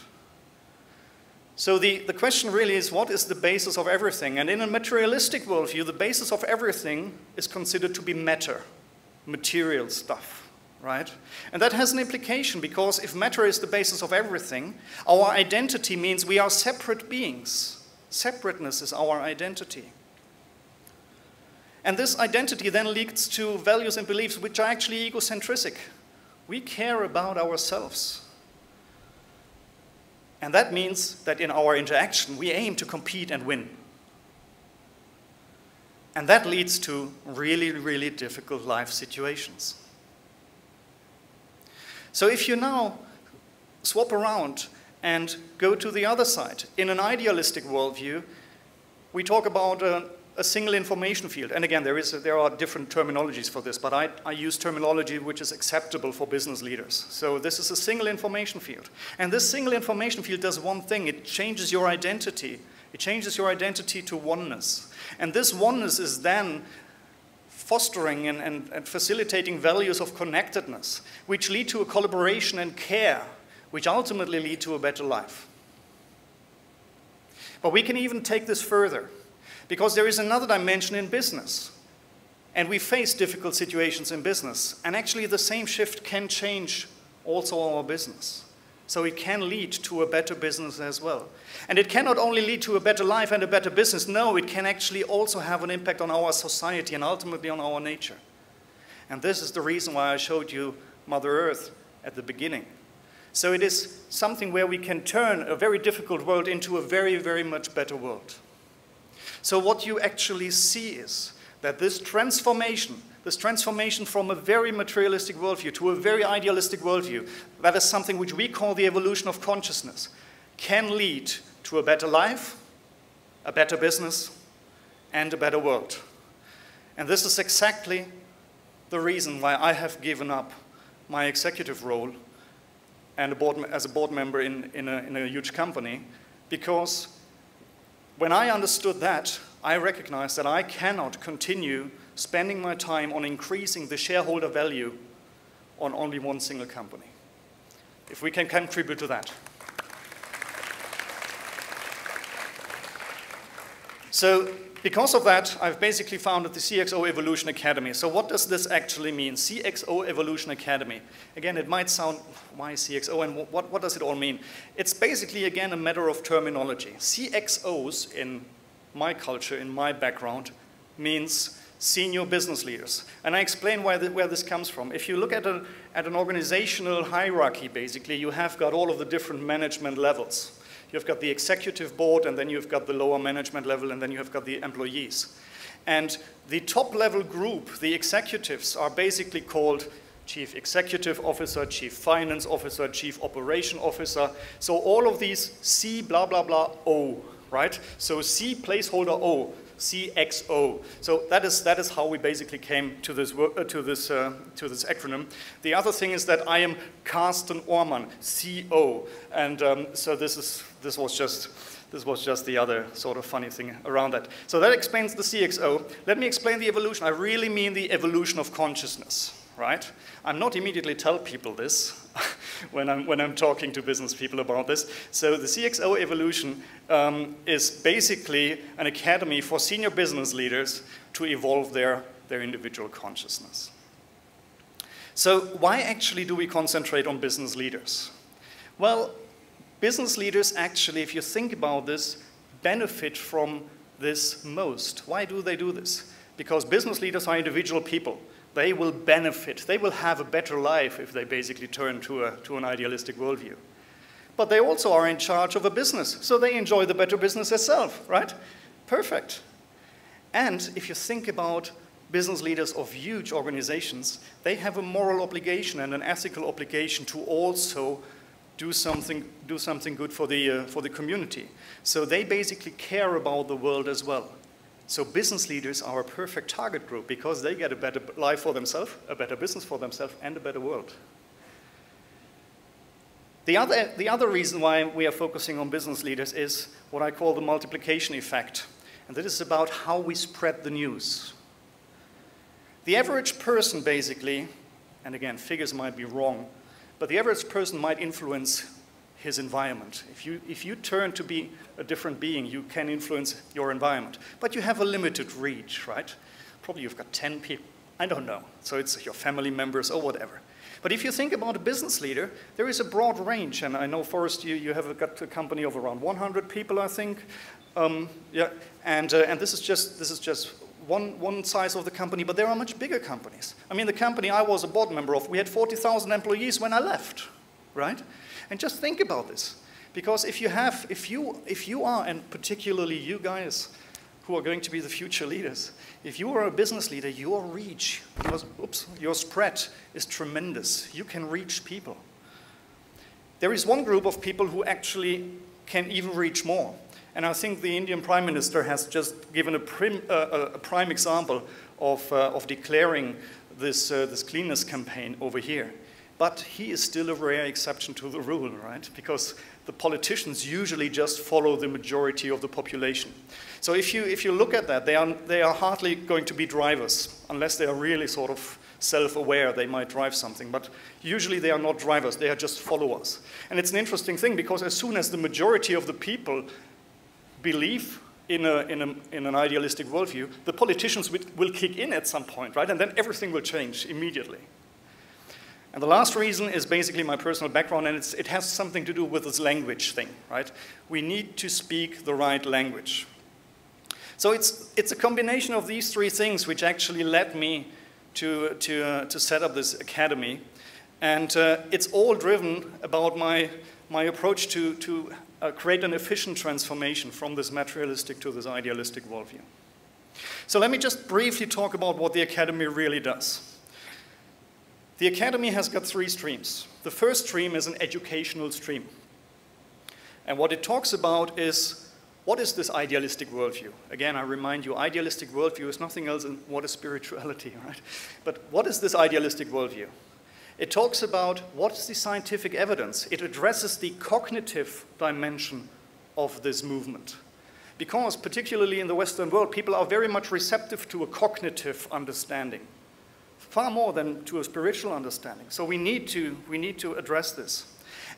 So the, the question really is, what is the basis of everything? And in a materialistic worldview, the basis of everything is considered to be matter, material stuff. Right? And that has an implication, because if matter is the basis of everything, our identity means we are separate beings. Separateness is our identity. And this identity then leads to values and beliefs which are actually egocentric. We care about ourselves. And that means that in our interaction, we aim to compete and win. And that leads to really, really difficult life situations. So if you now swap around and go to the other side, in an idealistic worldview, we talk about a, a single information field. And again, there, is, there are different terminologies for this, but I, I use terminology which is acceptable for business leaders. So this is a single information field. And this single information field does one thing, it changes your identity. It changes your identity to oneness. And this oneness is then fostering and, and, and facilitating values of connectedness, which lead to a collaboration and care, which ultimately lead to a better life. But we can even take this further, because there is another dimension in business, and we face difficult situations in business, and actually the same shift can change also our business. So it can lead to a better business as well. And it can not only lead to a better life and a better business, no, it can actually also have an impact on our society and ultimately on our nature. And this is the reason why I showed you Mother Earth at the beginning. So it is something where we can turn a very difficult world into a very, very much better world. So what you actually see is that this transformation, this transformation from a very materialistic worldview to a very idealistic worldview, that is something which we call the evolution of consciousness, can lead to a better life, a better business, and a better world. And this is exactly the reason why I have given up my executive role and a board, as a board member in, in, a, in a huge company, because when I understood that, I recognized that I cannot continue spending my time on increasing the shareholder value on only one single company. If we can contribute to that. So because of that, I've basically founded the C X O Evolution Academy. So what does this actually mean? C X O Evolution Academy. Again, it might sound, why C X O and what, what does it all mean? It's basically, again, a matter of terminology. C X Os in my culture, in my background, means senior business leaders. And I explain why the, where this comes from. If you look at, a, at an organizational hierarchy, basically, you have got all of the different management levels. You've got the executive board, and then you've got the lower management level, and then you've got the employees. And the top level group, the executives, are basically called Chief Executive Officer, Chief Finance Officer, Chief Operation Officer. So all of these C blah blah blah O, right? So C placeholder O. C X O. So that is, that is how we basically came to this, uh, to, this, uh, to this acronym. The other thing is that I am Karsten Ohrmann, C O. And um, so this, is, this, was just, this was just the other sort of funny thing around that. So that explains the C X O. Let me explain the evolution. I really mean the evolution of consciousness. Right? I'm not immediately tell people this when I'm when I'm talking to business people about this. So the C X O Evolution um, is basically an academy for senior business leaders to evolve their their individual consciousness. So why actually do we concentrate on business leaders? Well, business leaders actually, if you think about this, benefit from this most. Why do they do this? Because business leaders are individual people. They will benefit. They will have a better life if they basically turn to, a, to an idealistic worldview. But they also are in charge of a business, so they enjoy the better business itself, right? Perfect. And if you think about business leaders of huge organizations, they have a moral obligation and an ethical obligation to also do something, do something good for the, uh, for the community. So they basically care about the world as well. So business leaders are a perfect target group because they get a better life for themselves, a better business for themselves, and a better world. The other, the other reason why we are focusing on business leaders is what I call the multiplication effect. And this is about how we spread the news. The average person basically, and again, figures might be wrong, but the average person might influence his environment. If you, if you turn to be a different being, you can influence your environment. But you have a limited reach, right? Probably you've got ten people. I don't know. So it's your family members or whatever. But if you think about a business leader, there is a broad range. And I know, Forrest, you, you have got a company of around one hundred people, I think. Um, yeah. And, uh, and this is just, this is just one, one size of the company, but there are much bigger companies. I mean, the company I was a board member of, we had forty thousand employees when I left, right? And just think about this, because if you have, if you, if you are, and particularly you guys who are going to be the future leaders, if you are a business leader, your reach, your, oops, your spread is tremendous. You can reach people. There is one group of people who actually can even reach more. And I think the Indian Prime Minister has just given a, prim, uh, a prime example of, uh, of declaring this, uh, this cleanness campaign over here. But he is still a rare exception to the rule, right? Because the politicians usually just follow the majority of the population. So if you, if you look at that, they are, they are hardly going to be drivers, unless they are really sort of self-aware, they might drive something. But usually they are not drivers, they are just followers. And it's an interesting thing, because as soon as the majority of the people believe in, a, in, a, in an idealistic worldview, the politicians will kick in at some point, right? And then everything will change immediately. And the last reason is basically my personal background, and it's, it has something to do with this language thing, right? We need to speak the right language. So it's, it's a combination of these three things which actually led me to, to, uh, to set up this academy. And uh, it's all driven about my, my approach to, to uh, create an efficient transformation from this materialistic to this idealistic worldview. So let me just briefly talk about what the academy really does. The academy has got three streams. The first stream is an educational stream. And what it talks about is, what is this idealistic worldview? Again, I remind you, idealistic worldview is nothing else than what is spirituality, right? But what is this idealistic worldview? It talks about what's the scientific evidence. It addresses the cognitive dimension of this movement. Because particularly in the Western world, people are very much receptive to a cognitive understanding, far more than to a spiritual understanding. So we need to, we need to address this.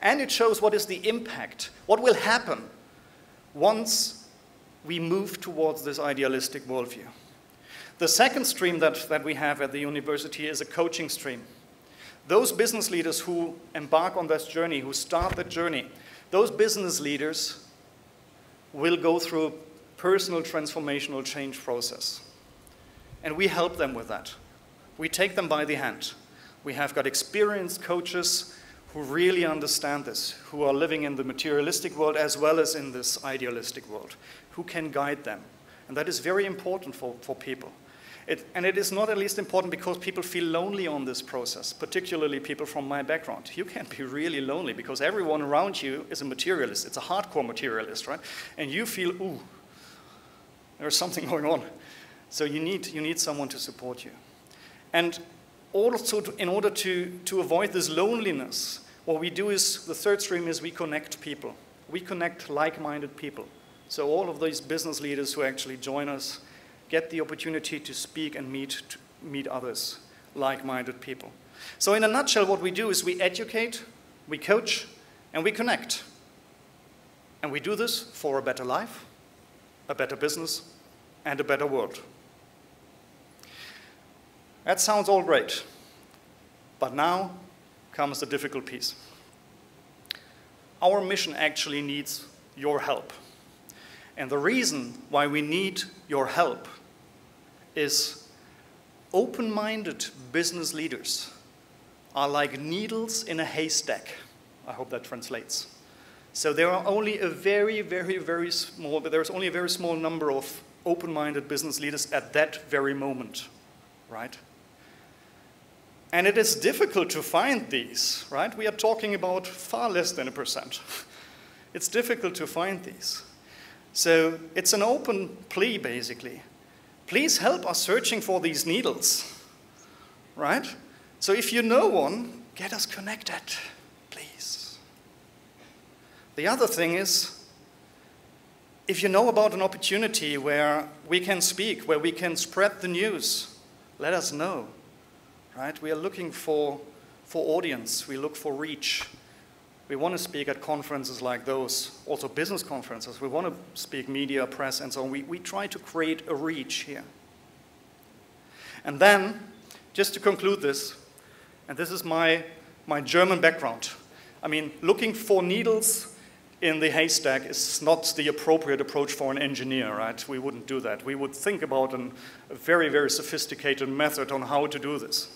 And it shows what is the impact, what will happen once we move towards this idealistic worldview. The second stream that, that we have at the university is a coaching stream. Those business leaders who embark on this journey, who start the journey, those business leaders will go through a personal transformational change process. And we help them with that. We take them by the hand. We have got experienced coaches who really understand this, who are living in the materialistic world as well as in this idealistic world, who can guide them. And that is very important for, for people. It, and it is not at least important because people feel lonely on this process, particularly people from my background. You can be really lonely because everyone around you is a materialist. It's a hardcore materialist, right? And you feel, ooh, There's something going on. So you need, you need someone to support you. And also, to, in order to, to avoid this loneliness, what we do is, the third stream is we connect people. We connect like-minded people. So all of these business leaders who actually join us get the opportunity to speak and meet, to meet others, like-minded people. So in a nutshell, what we do is we educate, we coach, and we connect. And we do this for a better life, a better business, and a better world. That sounds all great, but now comes the difficult piece. Our mission actually needs your help. And the reason why we need your help is open-minded business leaders are like needles in a haystack. I hope that translates. So there are only a very, very, very small, but there's only a very small number of open-minded business leaders at that very moment, right? And it is difficult to find these, right? We are talking about far less than a percent. It's difficult to find these. So it's an open plea, basically. Please help us searching for these needles, right? So if you know one, get us connected, please. The other thing is, if you know about an opportunity where we can speak, where we can spread the news, let us know. Right? We are looking for, for audience. We look for reach. We want to speak at conferences like those, also business conferences. We want to speak media, press, and so on. We, we try to create a reach here. And then, just to conclude this, and this is my, my German background. I mean, looking for needles in the haystack is not the appropriate approach for an engineer, right? We wouldn't do that. We would think about an, a very, very sophisticated method on how to do this.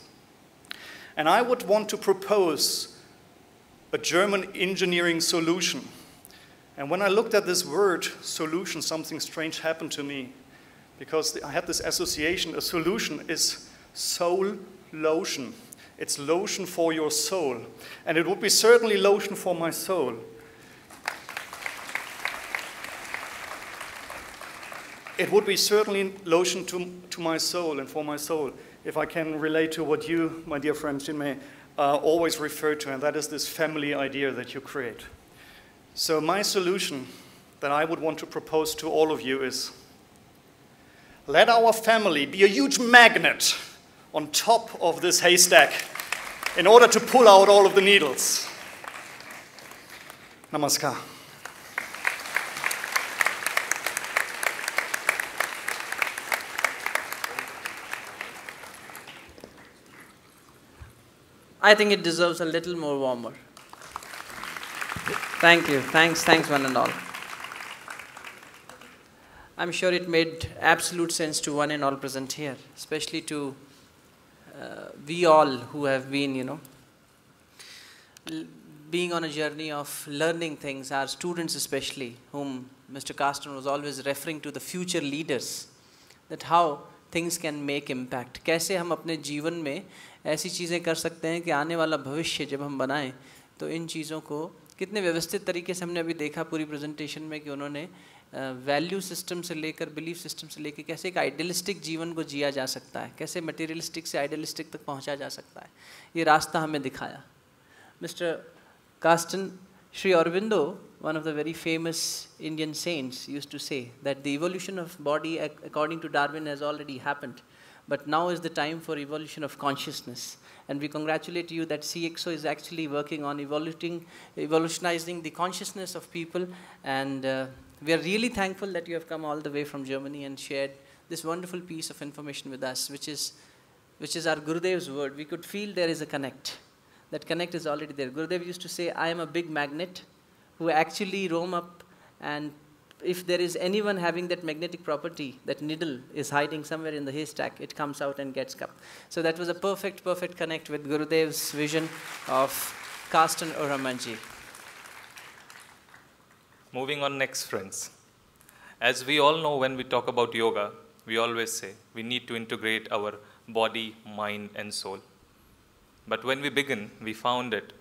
And I would want to propose a German engineering solution. And when I looked at this word, solution, something strange happened to me, because I had this association, a solution is soul lotion. It's lotion for your soul. And it would be certainly lotion for my soul. It would be certainly lotion to, to my soul and for my soul, if I can relate to what you, my dear friend Chinmay, uh, always refer to, and that is this family idea that you create. So my solution that I would want to propose to all of you is, let our family be a huge magnet on top of this haystack in order to pull out all of the needles. Namaskar. I think it deserves a little more warmer. Thank you. Thanks, thanks one and all. I'm sure it made absolute sense to one and all present here, especially to uh, we all who have been, you know, being on a journey of learning things, our students especially, whom Mister Karsten was always referring to, the future leaders, that how things can make impact. कैसे हम अपने जीवन में ऐसी चीज़ें कर सकते हैं कि आने वाला भविष्य जब हम बनाएं तो इन चीज़ों को कितने व्यवस्थित तरीके से हमने अभी देखा पूरी प्रेजेंटेशन में कि उन्होंने वैल्यू सिस्टम से लेकर बिलीफ सिस्टम से लेकर कैसे एक आइडियलिस्टिक जीवन को जिया जा सकता है, कैसे मटेरियलिस्टिक से आइडियलिस्टिक तक पहुंचा जा सकता है, ये रास्ता हमें दिखाया mister Karsten. Sri Aurobindo, one of the very famous Indian saints, used to say that the evolution of body according to Darwin has already happened, but now is the time for evolution of consciousness. And we congratulate you that C X O is actually working on evolving, evolutionizing the consciousness of people, and uh, we are really thankful that you have come all the way from Germany and shared this wonderful piece of information with us, which is, which is our Gurudev's word. We could feel there is a connect. That connect is already there. Gurudev used to say, I am a big magnet who actually roam up, and if there is anyone having that magnetic property, that needle is hiding somewhere in the haystack, it comes out and gets cupped. So that was a perfect, perfect connect with Gurudev's vision of Karsten Ohrmannji. Moving on next, friends. As we all know, when we talk about yoga, we always say we need to integrate our body, mind, and soul. But when we begin, we found it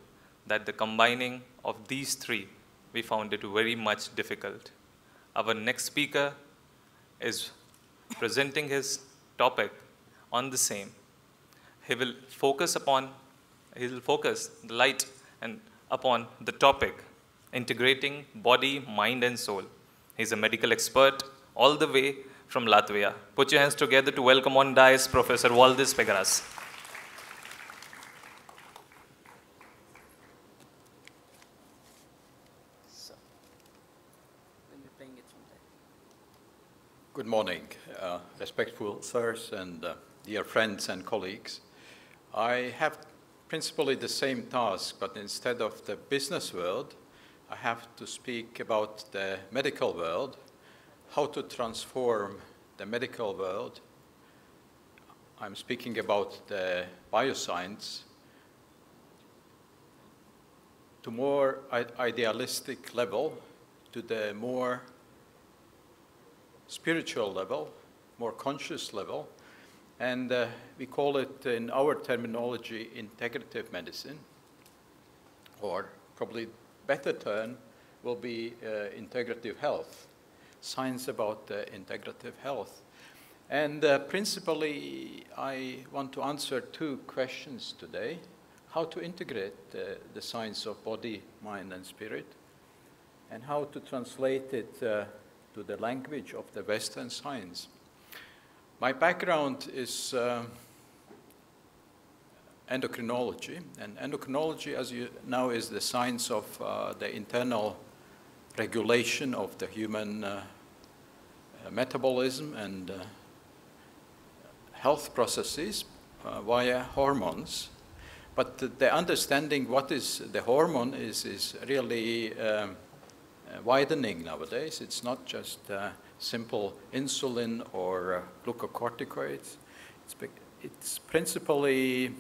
that the combining of these three, we found it very much difficult. Our next speaker is presenting his topic on the same. He will focus upon, he will focus the light and upon the topic, integrating body, mind, and soul. He's a medical expert all the way from Latvia. Put your hands together to welcome on dais Professor Valdis Pīrāgs. Good morning, uh, respectful sirs and uh, dear friends and colleagues. I have principally the same task, but instead of the business world, I have to speak about the medical world, how to transform the medical world. I'm speaking about the bioscience to more idealistic level, to the more spiritual level, more conscious level, and uh, we call it in our terminology integrative medicine, or probably better term will be uh, integrative health, science about uh, integrative health. And uh, principally, I want to answer two questions today: how to integrate uh, the science of body, mind, and spirit, and how to translate it uh, to the language of the Western science. My background is uh, endocrinology, and endocrinology, as you know, is the science of uh, the internal regulation of the human uh, metabolism and uh, health processes uh, via hormones. But the understanding what is the hormone is, is really um, widening nowadays. It's not just uh, simple insulin or uh, glucocorticoids. It's, it's principally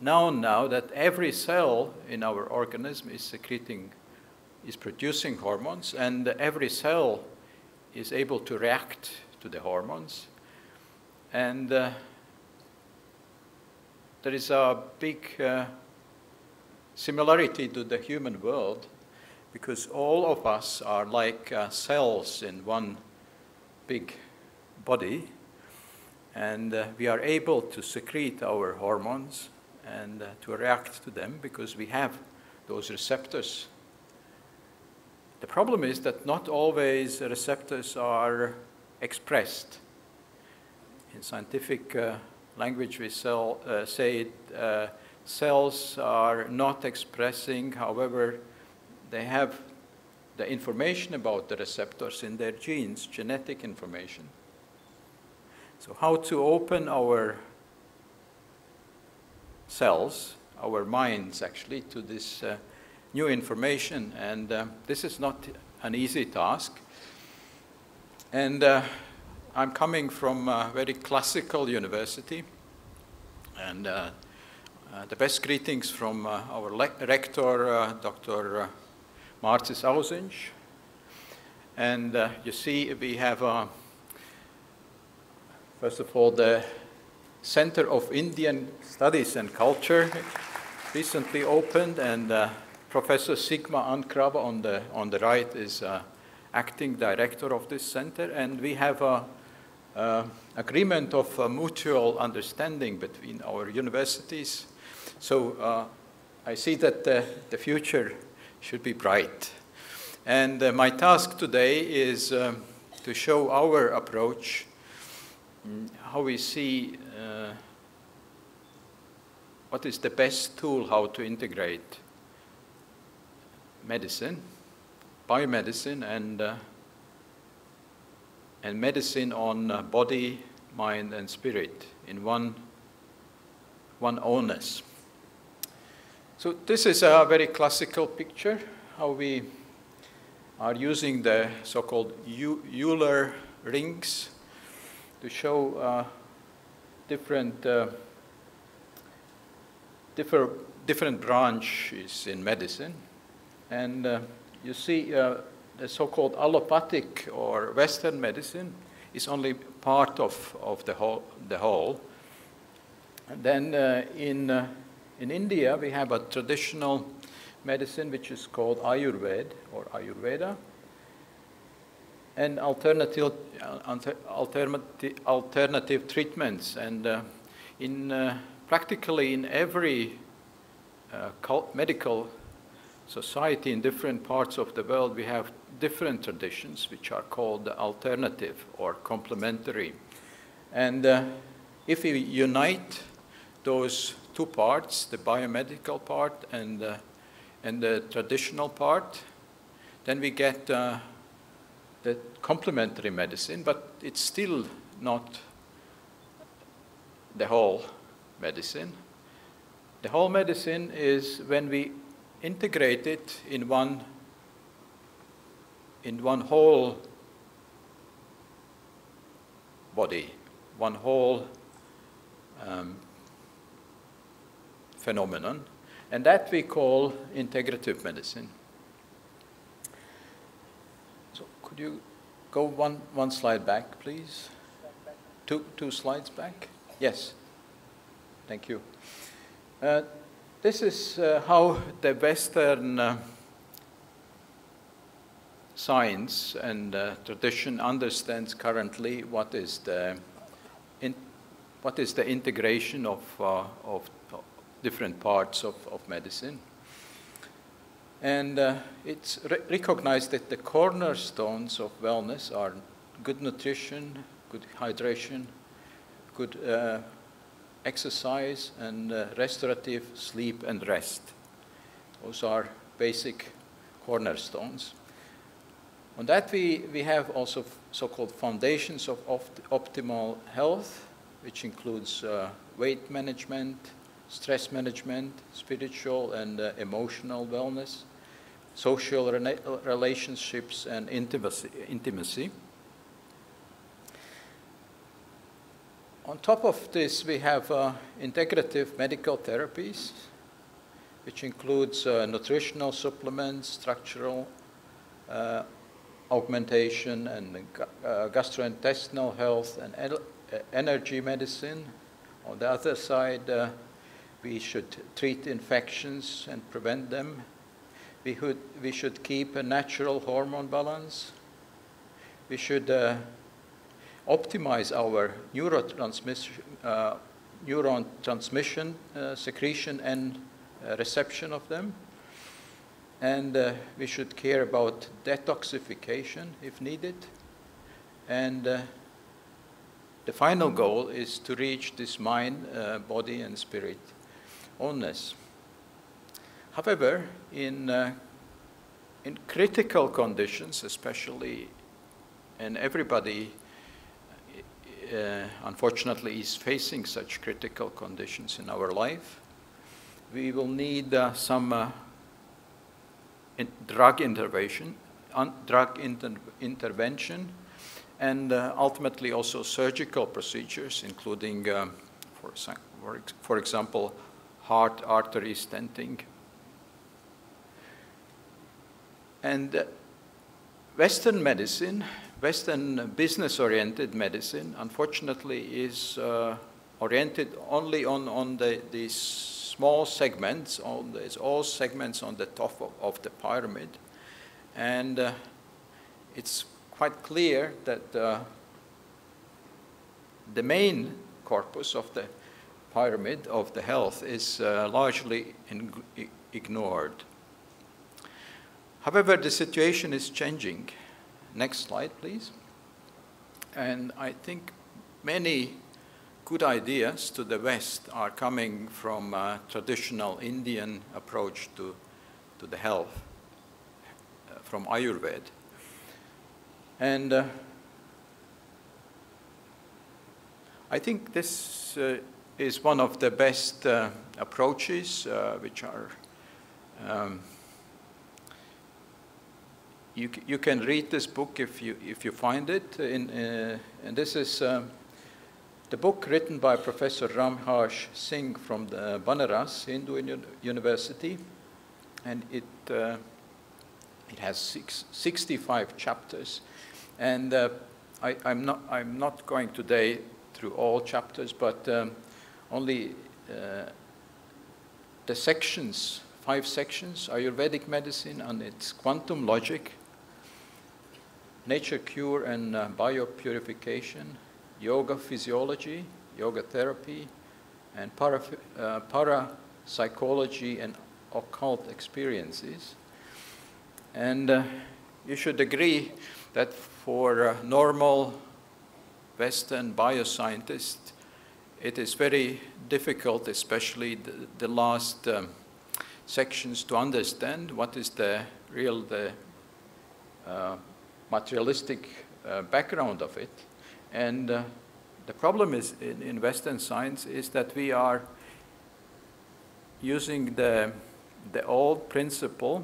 known now that every cell in our organism is secreting, is producing hormones, and every cell is able to react to the hormones. And uh, there is a big uh, similarity to the human world, because all of us are like uh, cells in one big body, and uh, we are able to secrete our hormones and uh, to react to them because we have those receptors. The problem is that not always receptors are expressed. In scientific uh, language, we sell, uh, say uh, cells are not expressing, however, they have the information about the receptors in their genes, genetic information. So how to open our cells, our minds actually, to this uh, new information. And uh, this is not an easy task. And uh, I'm coming from a very classical university. And uh, uh, the best greetings from uh, our rector, uh, Doctor Uh, Marcis Ausinch, and uh, you see we have, uh, first of all, the Center of Indian Studies and Culture recently opened, and uh, Professor Sigma Ankrava on the, on the right is uh, acting director of this center, and we have an uh, agreement of a mutual understanding between our universities. So uh, I see that uh, the future should be bright. And uh, my task today is um, to show our approach, um, how we see uh, what is the best tool how to integrate medicine, biomedicine, and, uh, and medicine on uh, body, mind, and spirit in one, one onus. So this is a very classical picture, how we are using the so-called Euler rings to show uh, different, uh, differ, different branches in medicine. And uh, you see uh, the so-called allopathic or Western medicine is only part of, of the whole. The whole. And then uh, in uh, In India, we have a traditional medicine which is called Ayurveda or Ayurveda. and alternative alternative alternative treatments. And uh, in uh, practically in every uh, medical society in different parts of the world, we have different traditions which are called alternative or complementary. And uh, if we unite those two parts, the biomedical part and, uh, and the traditional part, then we get uh, the complementary medicine, but it's still not the whole medicine. The whole medicine is when we integrate it in one, in one whole body, one whole um, phenomenon, and that we call integrative medicine. So could you go one, one slide back, please? Two, two slides back? Yes. Thank you. Uh, This is uh, how the Western uh, science and uh, tradition understands currently what is the in, what is the integration of uh, of different parts of, of medicine, and uh, it's re recognized that the cornerstones of wellness are good nutrition, good hydration, good Uh, exercise, and uh, restorative sleep and rest. Those are basic cornerstones. On that we, we have also so-called foundations of opt optimal health, which includes uh, weight management, stress management, spiritual and uh, emotional wellness, social re relationships and intimacy. intimacy. On top of this, we have uh, integrative medical therapies, which includes uh, nutritional supplements, structural uh, augmentation, and uh, gastrointestinal health, and energy medicine. On the other side, uh, we should treat infections and prevent them. We should, we should keep a natural hormone balance. We should uh, optimize our neurotransmission, uh, neuron transmission, uh, secretion, and uh, reception of them. And uh, we should care about detoxification if needed. And uh, the final goal is to reach this mind, uh, body, and spirit wellness. However, in, uh, in critical conditions, especially, and everybody Uh, unfortunately is facing such critical conditions in our life, we will need uh, some uh, in drug intervention, un drug inter intervention, and uh, ultimately also surgical procedures, including, uh, for, for, ex for example, heart artery stenting. And uh, Western medicine, Western business-oriented medicine, unfortunately, is uh, oriented only on, on the, these small segments, on these all segments on the top of, of the pyramid. And uh, it's quite clear that uh, the main corpus of the pyramid of the health is uh, largely ignored. However, the situation is changing. Next slide, please. And I think many good ideas to the West are coming from a traditional Indian approach to, to the health, uh, from Ayurveda. And uh, I think this uh, is one of the best uh, approaches uh, which are um, You, you can read this book if you, if you find it. In, uh, and this is um, the book written by Professor Ramharsh Singh from the Banaras Hindu University. And it, uh, it has six, sixty-five chapters. And uh, I, I'm, not, I'm not going today through all chapters, but um, only uh, the sections, five sections: Ayurvedic medicine and its quantum logic, nature cure and uh, biopurification, yoga physiology, yoga therapy, and para, uh, parapsychology and occult experiences. And uh, you should agree that for uh, normal Western bioscientists, it is very difficult, especially the, the last um, sections, to understand what is the real, the uh, materialistic uh, background of it. And uh, the problem is in, in Western science is that we are using the, the old principle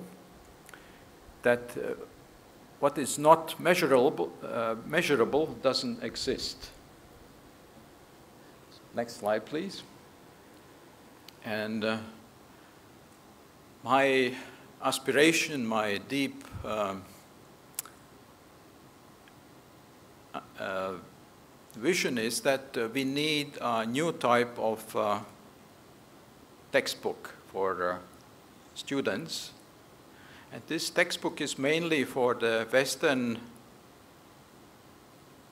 that uh, what is not measurable, uh, measurable doesn't exist. Next slide, please. And uh, my aspiration, my deep um, uh, vision is that uh, we need a new type of uh, textbook for uh, students. And this textbook is mainly for the Western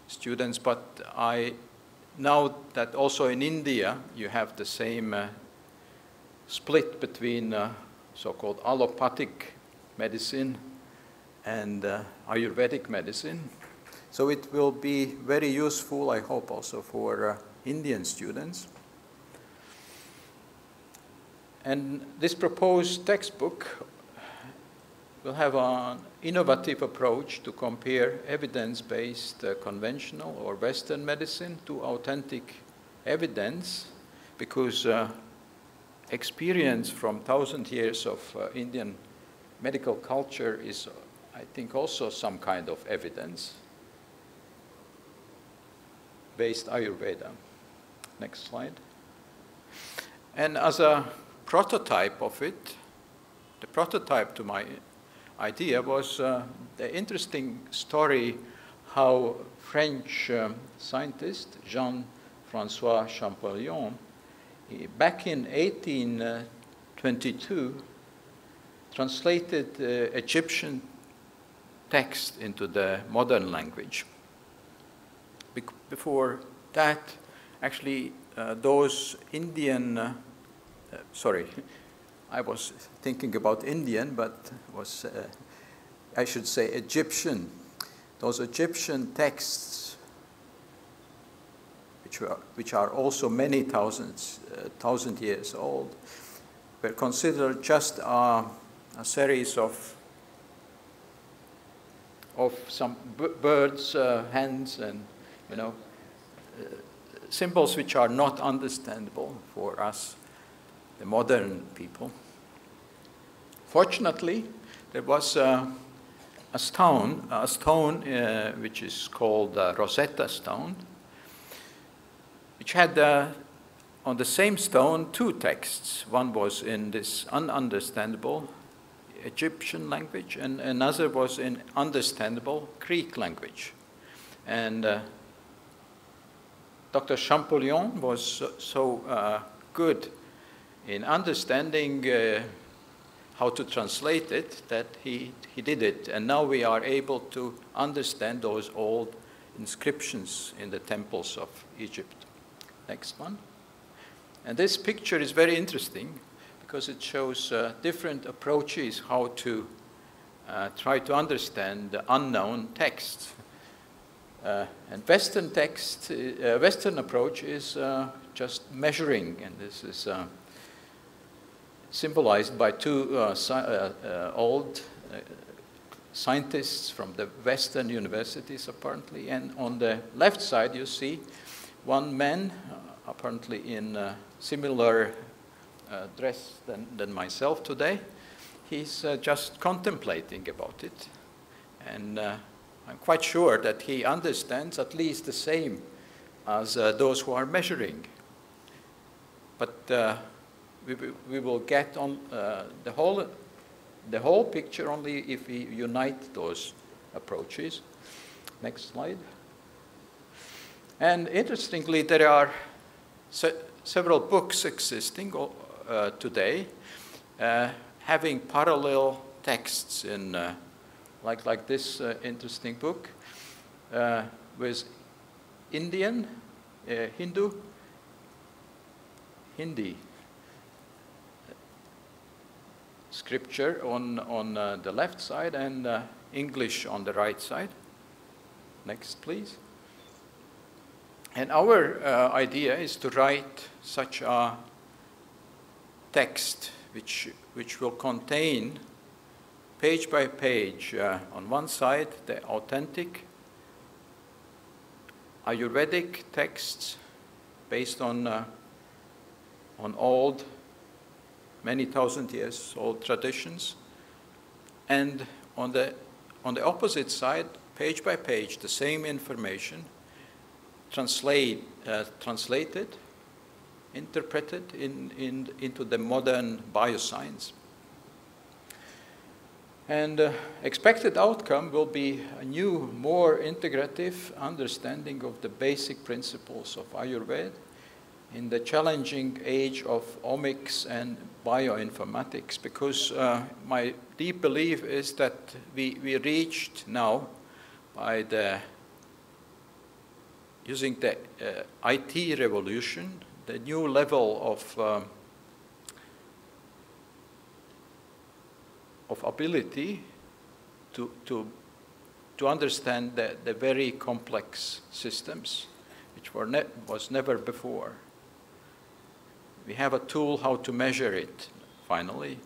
students, but I know that also in India you have the same uh, split between uh, so-called allopathic medicine and uh, Ayurvedic medicine. So it will be very useful, I hope, also for uh, Indian students. And this proposed textbook will have an innovative approach to compare evidence-based uh, conventional or Western medicine to authentic evidence, because uh, experience from thousand years of uh, Indian medical culture is, I think, also some kind of evidence-based Ayurveda. Next slide. And as a prototype of it, the prototype to my idea was uh, the interesting story how French um, scientist Jean-François Champollion, he, back in eighteen twenty-two, translated uh, Egyptian text into the modern language. Be before that, actually, uh, those Indian, uh, uh, sorry, I was thinking about Indian, but was, uh, I should say Egyptian. Those Egyptian texts, which, were, which are also many thousands, uh, thousand years old, were considered just uh, a series of, of some b birds, uh, hands, and you know, uh, symbols which are not understandable for us, the modern people. Fortunately, there was uh, a stone, a stone uh, which is called uh, Rosetta Stone, which had uh, on the same stone two texts. One was in this ununderstandable Egyptian language, and another was in understandable Greek language. And uh, Doctor Champollion was so uh, good in understanding uh, how to translate it, that he, he did it. And now we are able to understand those old inscriptions in the temples of Egypt. Next one. And this picture is very interesting because it shows uh, different approaches how to uh, try to understand the unknown texts. Uh, and Western text, uh, Western approach is uh, just measuring, and this is uh, symbolized by two uh, si uh, uh, old uh, scientists from the Western universities, apparently. And on the left side, you see one man, uh, apparently in a similar uh, dress than, than myself today. He's uh, just contemplating about it. And uh, I'm quite sure that he understands at least the same as uh, those who are measuring. But uh, We, we will get on uh, the whole the whole picture only if we unite those approaches. Next slide. And interestingly, there are se several books existing uh, today uh, having parallel texts in uh, like like this uh, interesting book, uh, was Indian, uh, Hindu, Hindi scripture on, on uh, the left side and uh, English on the right side. Next, please. And our uh, idea is to write such a text which, which will contain page by page, uh, on one side, the authentic Ayurvedic texts based on, uh, on old, many thousand years old traditions, and on the, on the opposite side, page by page, the same information translate, uh, translated, interpreted in, in, into the modern bioscience. And uh, expected outcome will be a new, more integrative understanding of the basic principles of Ayurveda in the challenging age of omics and bioinformatics, because uh, my deep belief is that we, we reached now by the using the uh, I T revolution, the new level of, um, of ability to, to, to understand the, the very complex systems, which were ne was never before. We have a tool how to measure it, finally.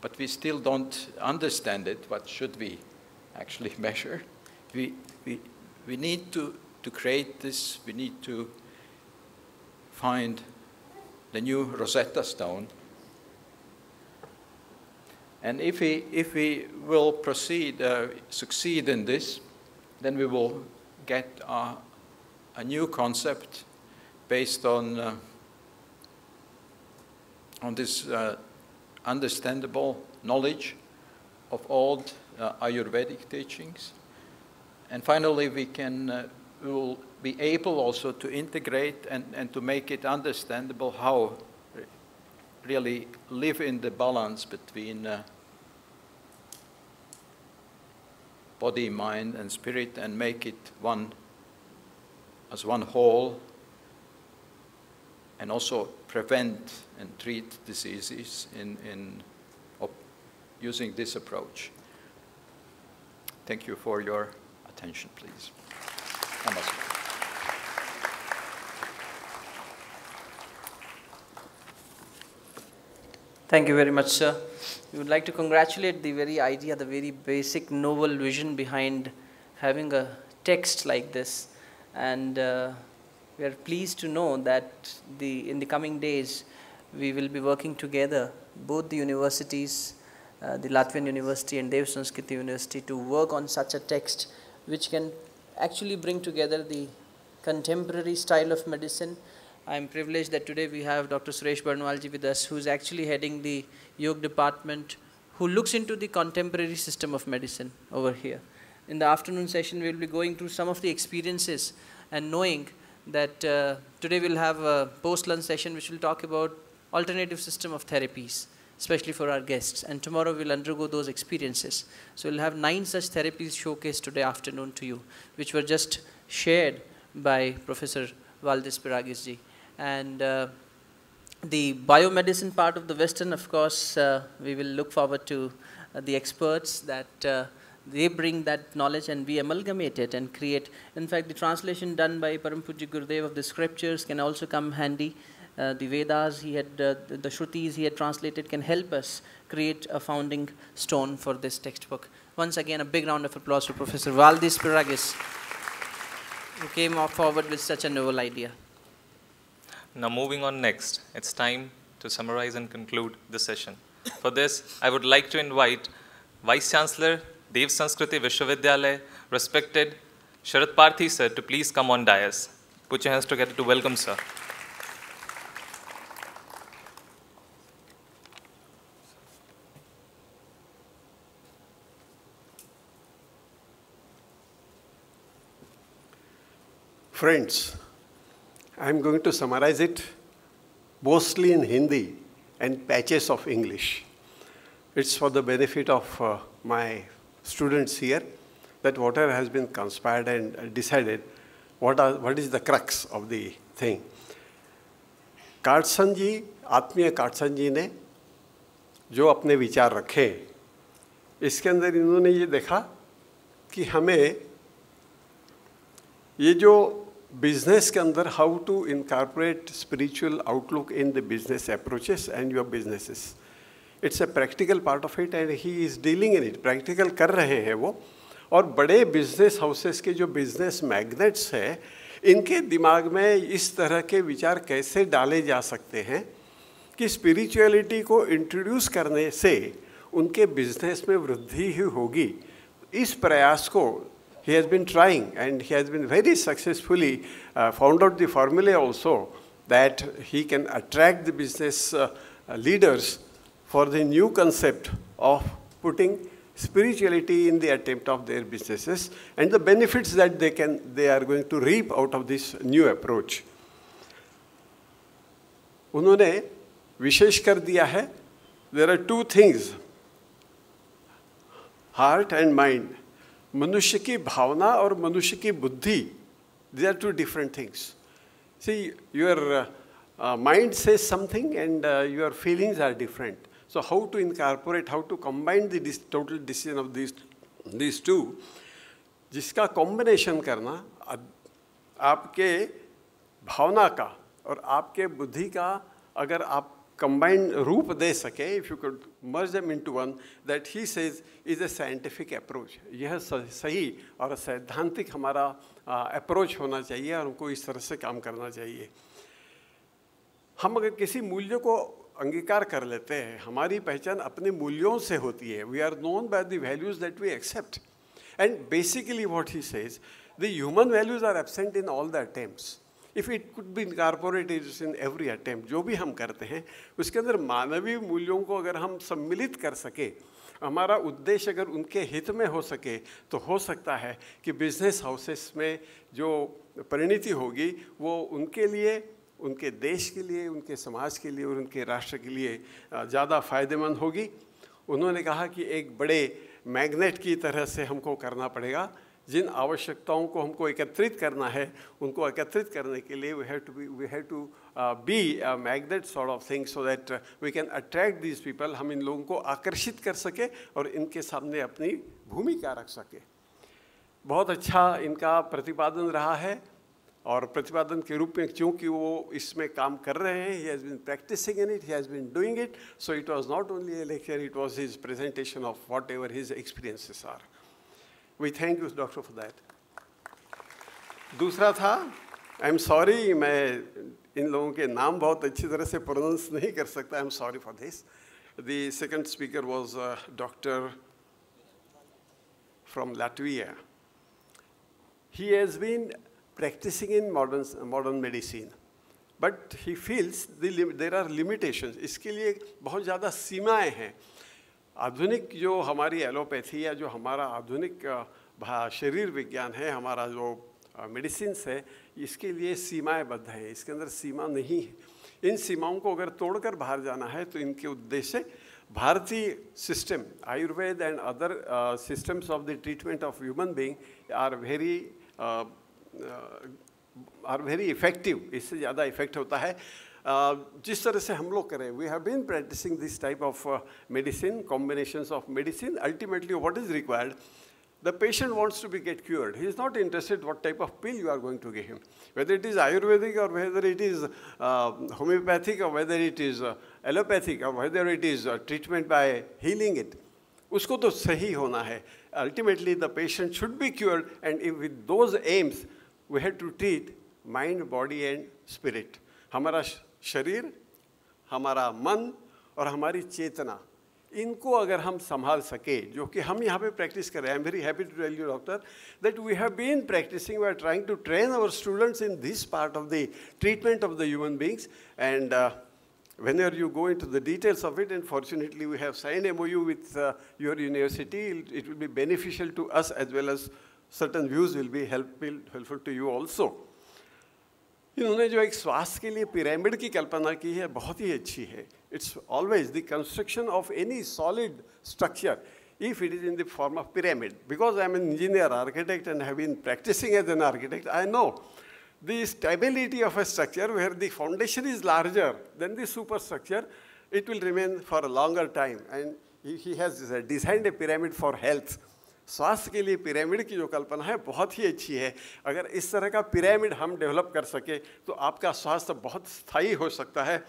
But we still don't understand it. What should we actually measure? We, we, We need to, to create this, we need to find the new Rosetta Stone. And if we, if we will proceed, uh, succeed in this, then we will get uh, a new concept based on, uh, on this uh, understandable knowledge of old uh, Ayurvedic teachings. And finally, we can, uh, we will be able also to integrate and, and to make it understandable how really live in the balance between uh, body, mind, and spirit, and make it one, as one whole, and also prevent and treat diseases in, in op- using this approach. Thank you for your attention, please. Thank you very much, sir. We would like to congratulate the very idea, the very basic novel vision behind having a text like this. And uh, we are pleased to know that the, in the coming days, we will be working together, both the universities, uh, the Latvian University and Dev Sanskriti University, to work on such a text which can actually bring together the contemporary style of medicine. I'm privileged that today we have Doctor Suresh Barnwalji with us, who's actually heading the Yoga department, who looks into the contemporary system of medicine over here. In the afternoon session, we'll be going through some of the experiences and knowing that uh, today we'll have a post-lunch session which will talk about alternative system of therapies, especially for our guests. And tomorrow we'll undergo those experiences. So we'll have nine such therapies showcased today afternoon to you, which were just shared by Professor Valdis Pīrāgs. And uh, the biomedicine part of the Western, of course, uh, we will look forward to uh, the experts that uh, they bring that knowledge and we amalgamate it and create. In fact, the translation done by Param Pujya Gurudev of the scriptures can also come handy. Uh, the Vedas, he had, uh, the Shrutis he had translated can help us create a founding stone for this textbook. Once again, a big round of applause for Professor Valdis Pīrāgs, who came forward with such a novel idea. Now moving on next, it's time to summarize and conclude the session. For this, I would like to invite Vice-Chancellor Dev Sanskriti Vishwavidyalaya, respected Sharad Pardhi sir, to please come on dais. Put your hands together to welcome sir. Friends, I'm going to summarize it mostly in Hindi and patches of English. It's for the benefit of uh, my students here. that whatever has been conspired and decided, what, are, what is the crux of the thing. Karsten ji, आत्मीय Karsten जी ने जो अपने विचार रखे, इसके अंदर इन्होंने ये देखा कि हमें ये जो बिजनेस के अंदर how to incorporate spiritual outlook in the business approaches and your businesses, it's a practical part of it and he is dealing in it. Practical कर रहे हैं वो, और बड़े बिजनेस हाउसेस के जो बिजनेस मैग्नेट्स हैं इनके दिमाग में इस तरह के विचार कैसे डाले जा सकते हैं कि स्पिरिचुअलिटी को इंट्रोड्यूस करने से उनके बिजनेस में वृद्धि ही होगी. इस प्रयास को he has been trying and he has been very successfully uh, found out the formula also that he can attract the business uh, leaders for the new concept of putting spirituality in the attempt of their businesses and the benefits that they can they are going to reap out of this new approach. उन्होंने विशेष कर दिया है. There are two things, heart and mind. मनुष्य की भावना और मनुष्य की बुद्धि, they are two different things. See, your uh, mind says something and uh, your feelings are different. So how to incorporate, how to combine the dis total decision of these these two, जिसका combination करना आपके भावना का और आपके बुद्धि का अगर आप combined रूप दे सके, if you could merge them into one, that he says is a scientific approach. यह सही और सैद्धांतिक हमारा approach होना चाहिए और उनको इस तरह से काम करना चाहिए. हम अगर किसी मूल्य को अंगीकार कर लेते हैं, हमारी पहचान अपने मूल्यों से होती है. We are known by the values that we accept and basically what he says, the human values are absent in all the attempts. If it could be incorporated in every attempt, जो भी हम करते हैं उसके अंदर मानवीय मूल्यों को अगर हम सम्मिलित कर सके, हमारा उद्देश्य अगर उनके हित में हो सके, तो हो सकता है कि बिजनेस हाउसेस में जो परिणति होगी वो उनके लिए, उनके देश के लिए, उनके समाज के लिए और उनके राष्ट्र के लिए ज़्यादा फायदेमंद होगी. उन्होंने कहा कि एक बड़े मैग्नेट की तरह से हमको करना पड़ेगा. जिन आवश्यकताओं को हमको एकत्रित करना है, उनको एकत्रित करने के लिए we have to be we have to be a magnet sort of thing so that we can attract these people. हम इन लोगों को आकर्षित कर सके और इनके सामने अपनी भूमिका रख सके. बहुत अच्छा इनका प्रतिपादन रहा है और प्रतिपादन के रूप में क्योंकि वो इसमें काम कर रहे हैं, he has been practicing in it, he has been doing it, so it was not only a lecture, it was his presentation of whatever his experiences are. We thank you doctor for that. दूसरा था, आई am sorry, मैं इन लोगों के नाम बहुत अच्छी तरह से प्रोनाउंस नहीं कर सकता, I am sorry for this. The second speaker was doctor from Latvia. He has been practicing in modern modern medicine, but he feels the there are limitations. इसके लिए बहुत ज़्यादा सीमाएं हैं. आधुनिक जो हमारी एलोपैथी या जो हमारा आधुनिक शरीर विज्ञान है, हमारा जो मेडिसिन्स है, इसके लिए सीमाएं बद्ध हैं. इसके अंदर सीमा नहीं है. इन सीमाओं को अगर तोड़कर बाहर जाना है तो इनके उद्देश्य भारतीय system Ayurveda and other systems of the treatment of human being are very are very effective. इससे ज़्यादा इफेक्ट होता है uh, जिस तरह से हम लोग करें. We have been practising this type of medicine, combinations of medicine. Ultimately what is required, the patient wants to be get cured. He is not interested what type of pill you are going to give him, whether it is Ayurvedic और whether it is homeopathic और whether it is allopathic और whether it is treatment by healing it. उसको तो सही होना है. Ultimately, the patient should be cured, and if with those aims, we have to treat mind, body, and spirit. हमारा शरीर, हमारा मन और हमारी चेतना, इनको अगर हम संभाल सके, जो कि हम यहाँ पे प्रैक्टिस कर रहे हैं. I am very happy to tell you, doctor, that we have been practicing. We are trying to train our students in this part of the treatment of the human beings, and uh, whenever you go into the details of it, and fortunately we have signed M O U with uh, your university, it will be beneficial to us as well as certain views will be helpful, helpful to you also. इन्होंने जो एक स्वास्थ्य के लिए pyramid की कल्पना की है, बहुत ही अच्छी है. It's always the construction of any solid structure if it is in the form of pyramid. Because I'm an engineer, architect, and have been practicing as an architect, I know the stability of a structure where the foundation is larger than the superstructure, it will remain for a longer time. And he has designed a pyramid for health. स्वास्थ्य के लिए pyramid की जो कल्पना है बहुत ही अच्छी है। अगर इस तरह का पिरामिड हम डेवलप कर सके तो आपका स्वास्थ्य बहुत स्थायी हो सकता है।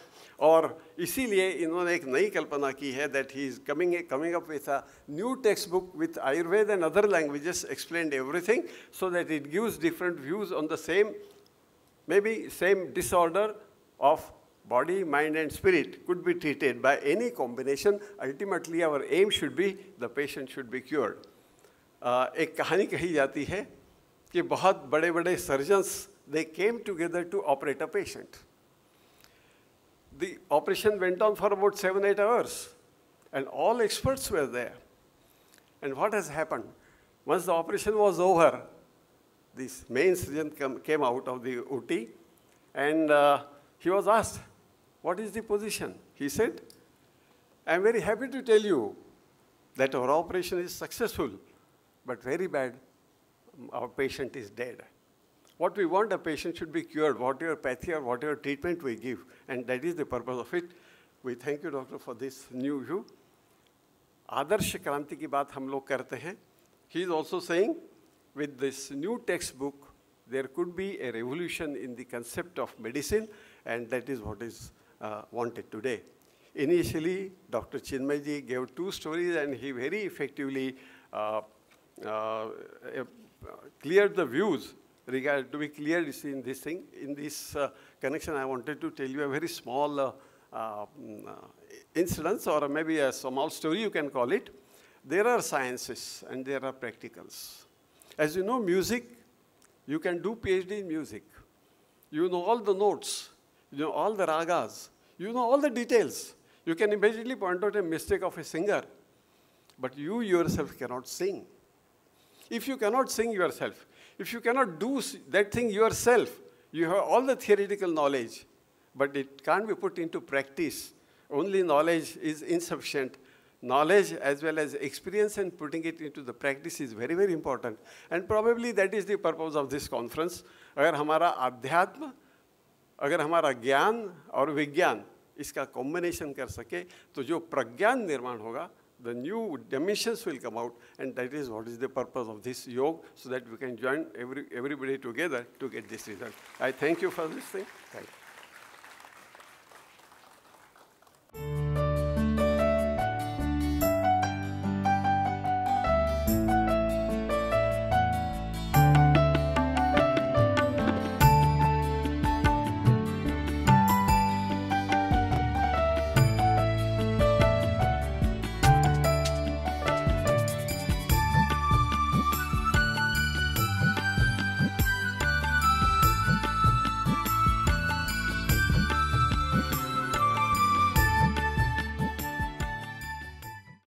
और इसीलिए इन्होंने एक नई कल्पना की है that he is coming coming up with a new textbook with Ayurveda and other languages explained everything so that it gives different views on the same maybe same disorder of body, mind, and spirit could be treated by any combination. Ultimately, our aim should be the patient should be cured. Uh, एक कहानी कही जाती है कि बहुत बड़े बड़े surgeons they came together to operate a patient the operation went on for about seven eight hours and all experts were there and what has happen once the operation was over this main surgeon came out of the OT and he was asked what is the position he said I am very happy to tell you that our operation is successful but very bad, our patient is dead. What we want, a patient should be cured, whatever pathy or whatever treatment we give, and that is the purpose of it. We thank you, doctor, for this new view. Adarsh Kranti ki baat hum log karte hain. He is also saying, with this new textbook, there could be a revolution in the concept of medicine, and that is what is uh, wanted today. Initially, Doctor Chinmay ji gave two stories, and he very effectively uh, Uh, uh, cleared the views regard to be clear in this thing. In this uh, connection, I wanted to tell you a very small uh, uh, incident or maybe a small story, you can call it. There are sciences and there are practicals. As you know, music, you can do PhD in music. You know all the notes, you know all the ragas, you know all the details. You can immediately point out a mistake of a singer, but you yourself cannot sing. If you cannot sing yourself, if you cannot do that thing yourself, you have all the theoretical knowledge, but it can't be put into practice. Only knowledge is insufficient. Knowledge as well as experience and putting it into the practice is very, very important. And probably that is the purpose of this conference. Agar hamara adhyatma, agar hamara gyan aur vigyan, iska combination kar sake, to jo pragyan nirman hoga, the new dimensions will come out, and that is what is the purpose of this yoga, so that we can join every, everybody together to get this result. I thank you for this thing. Thank you.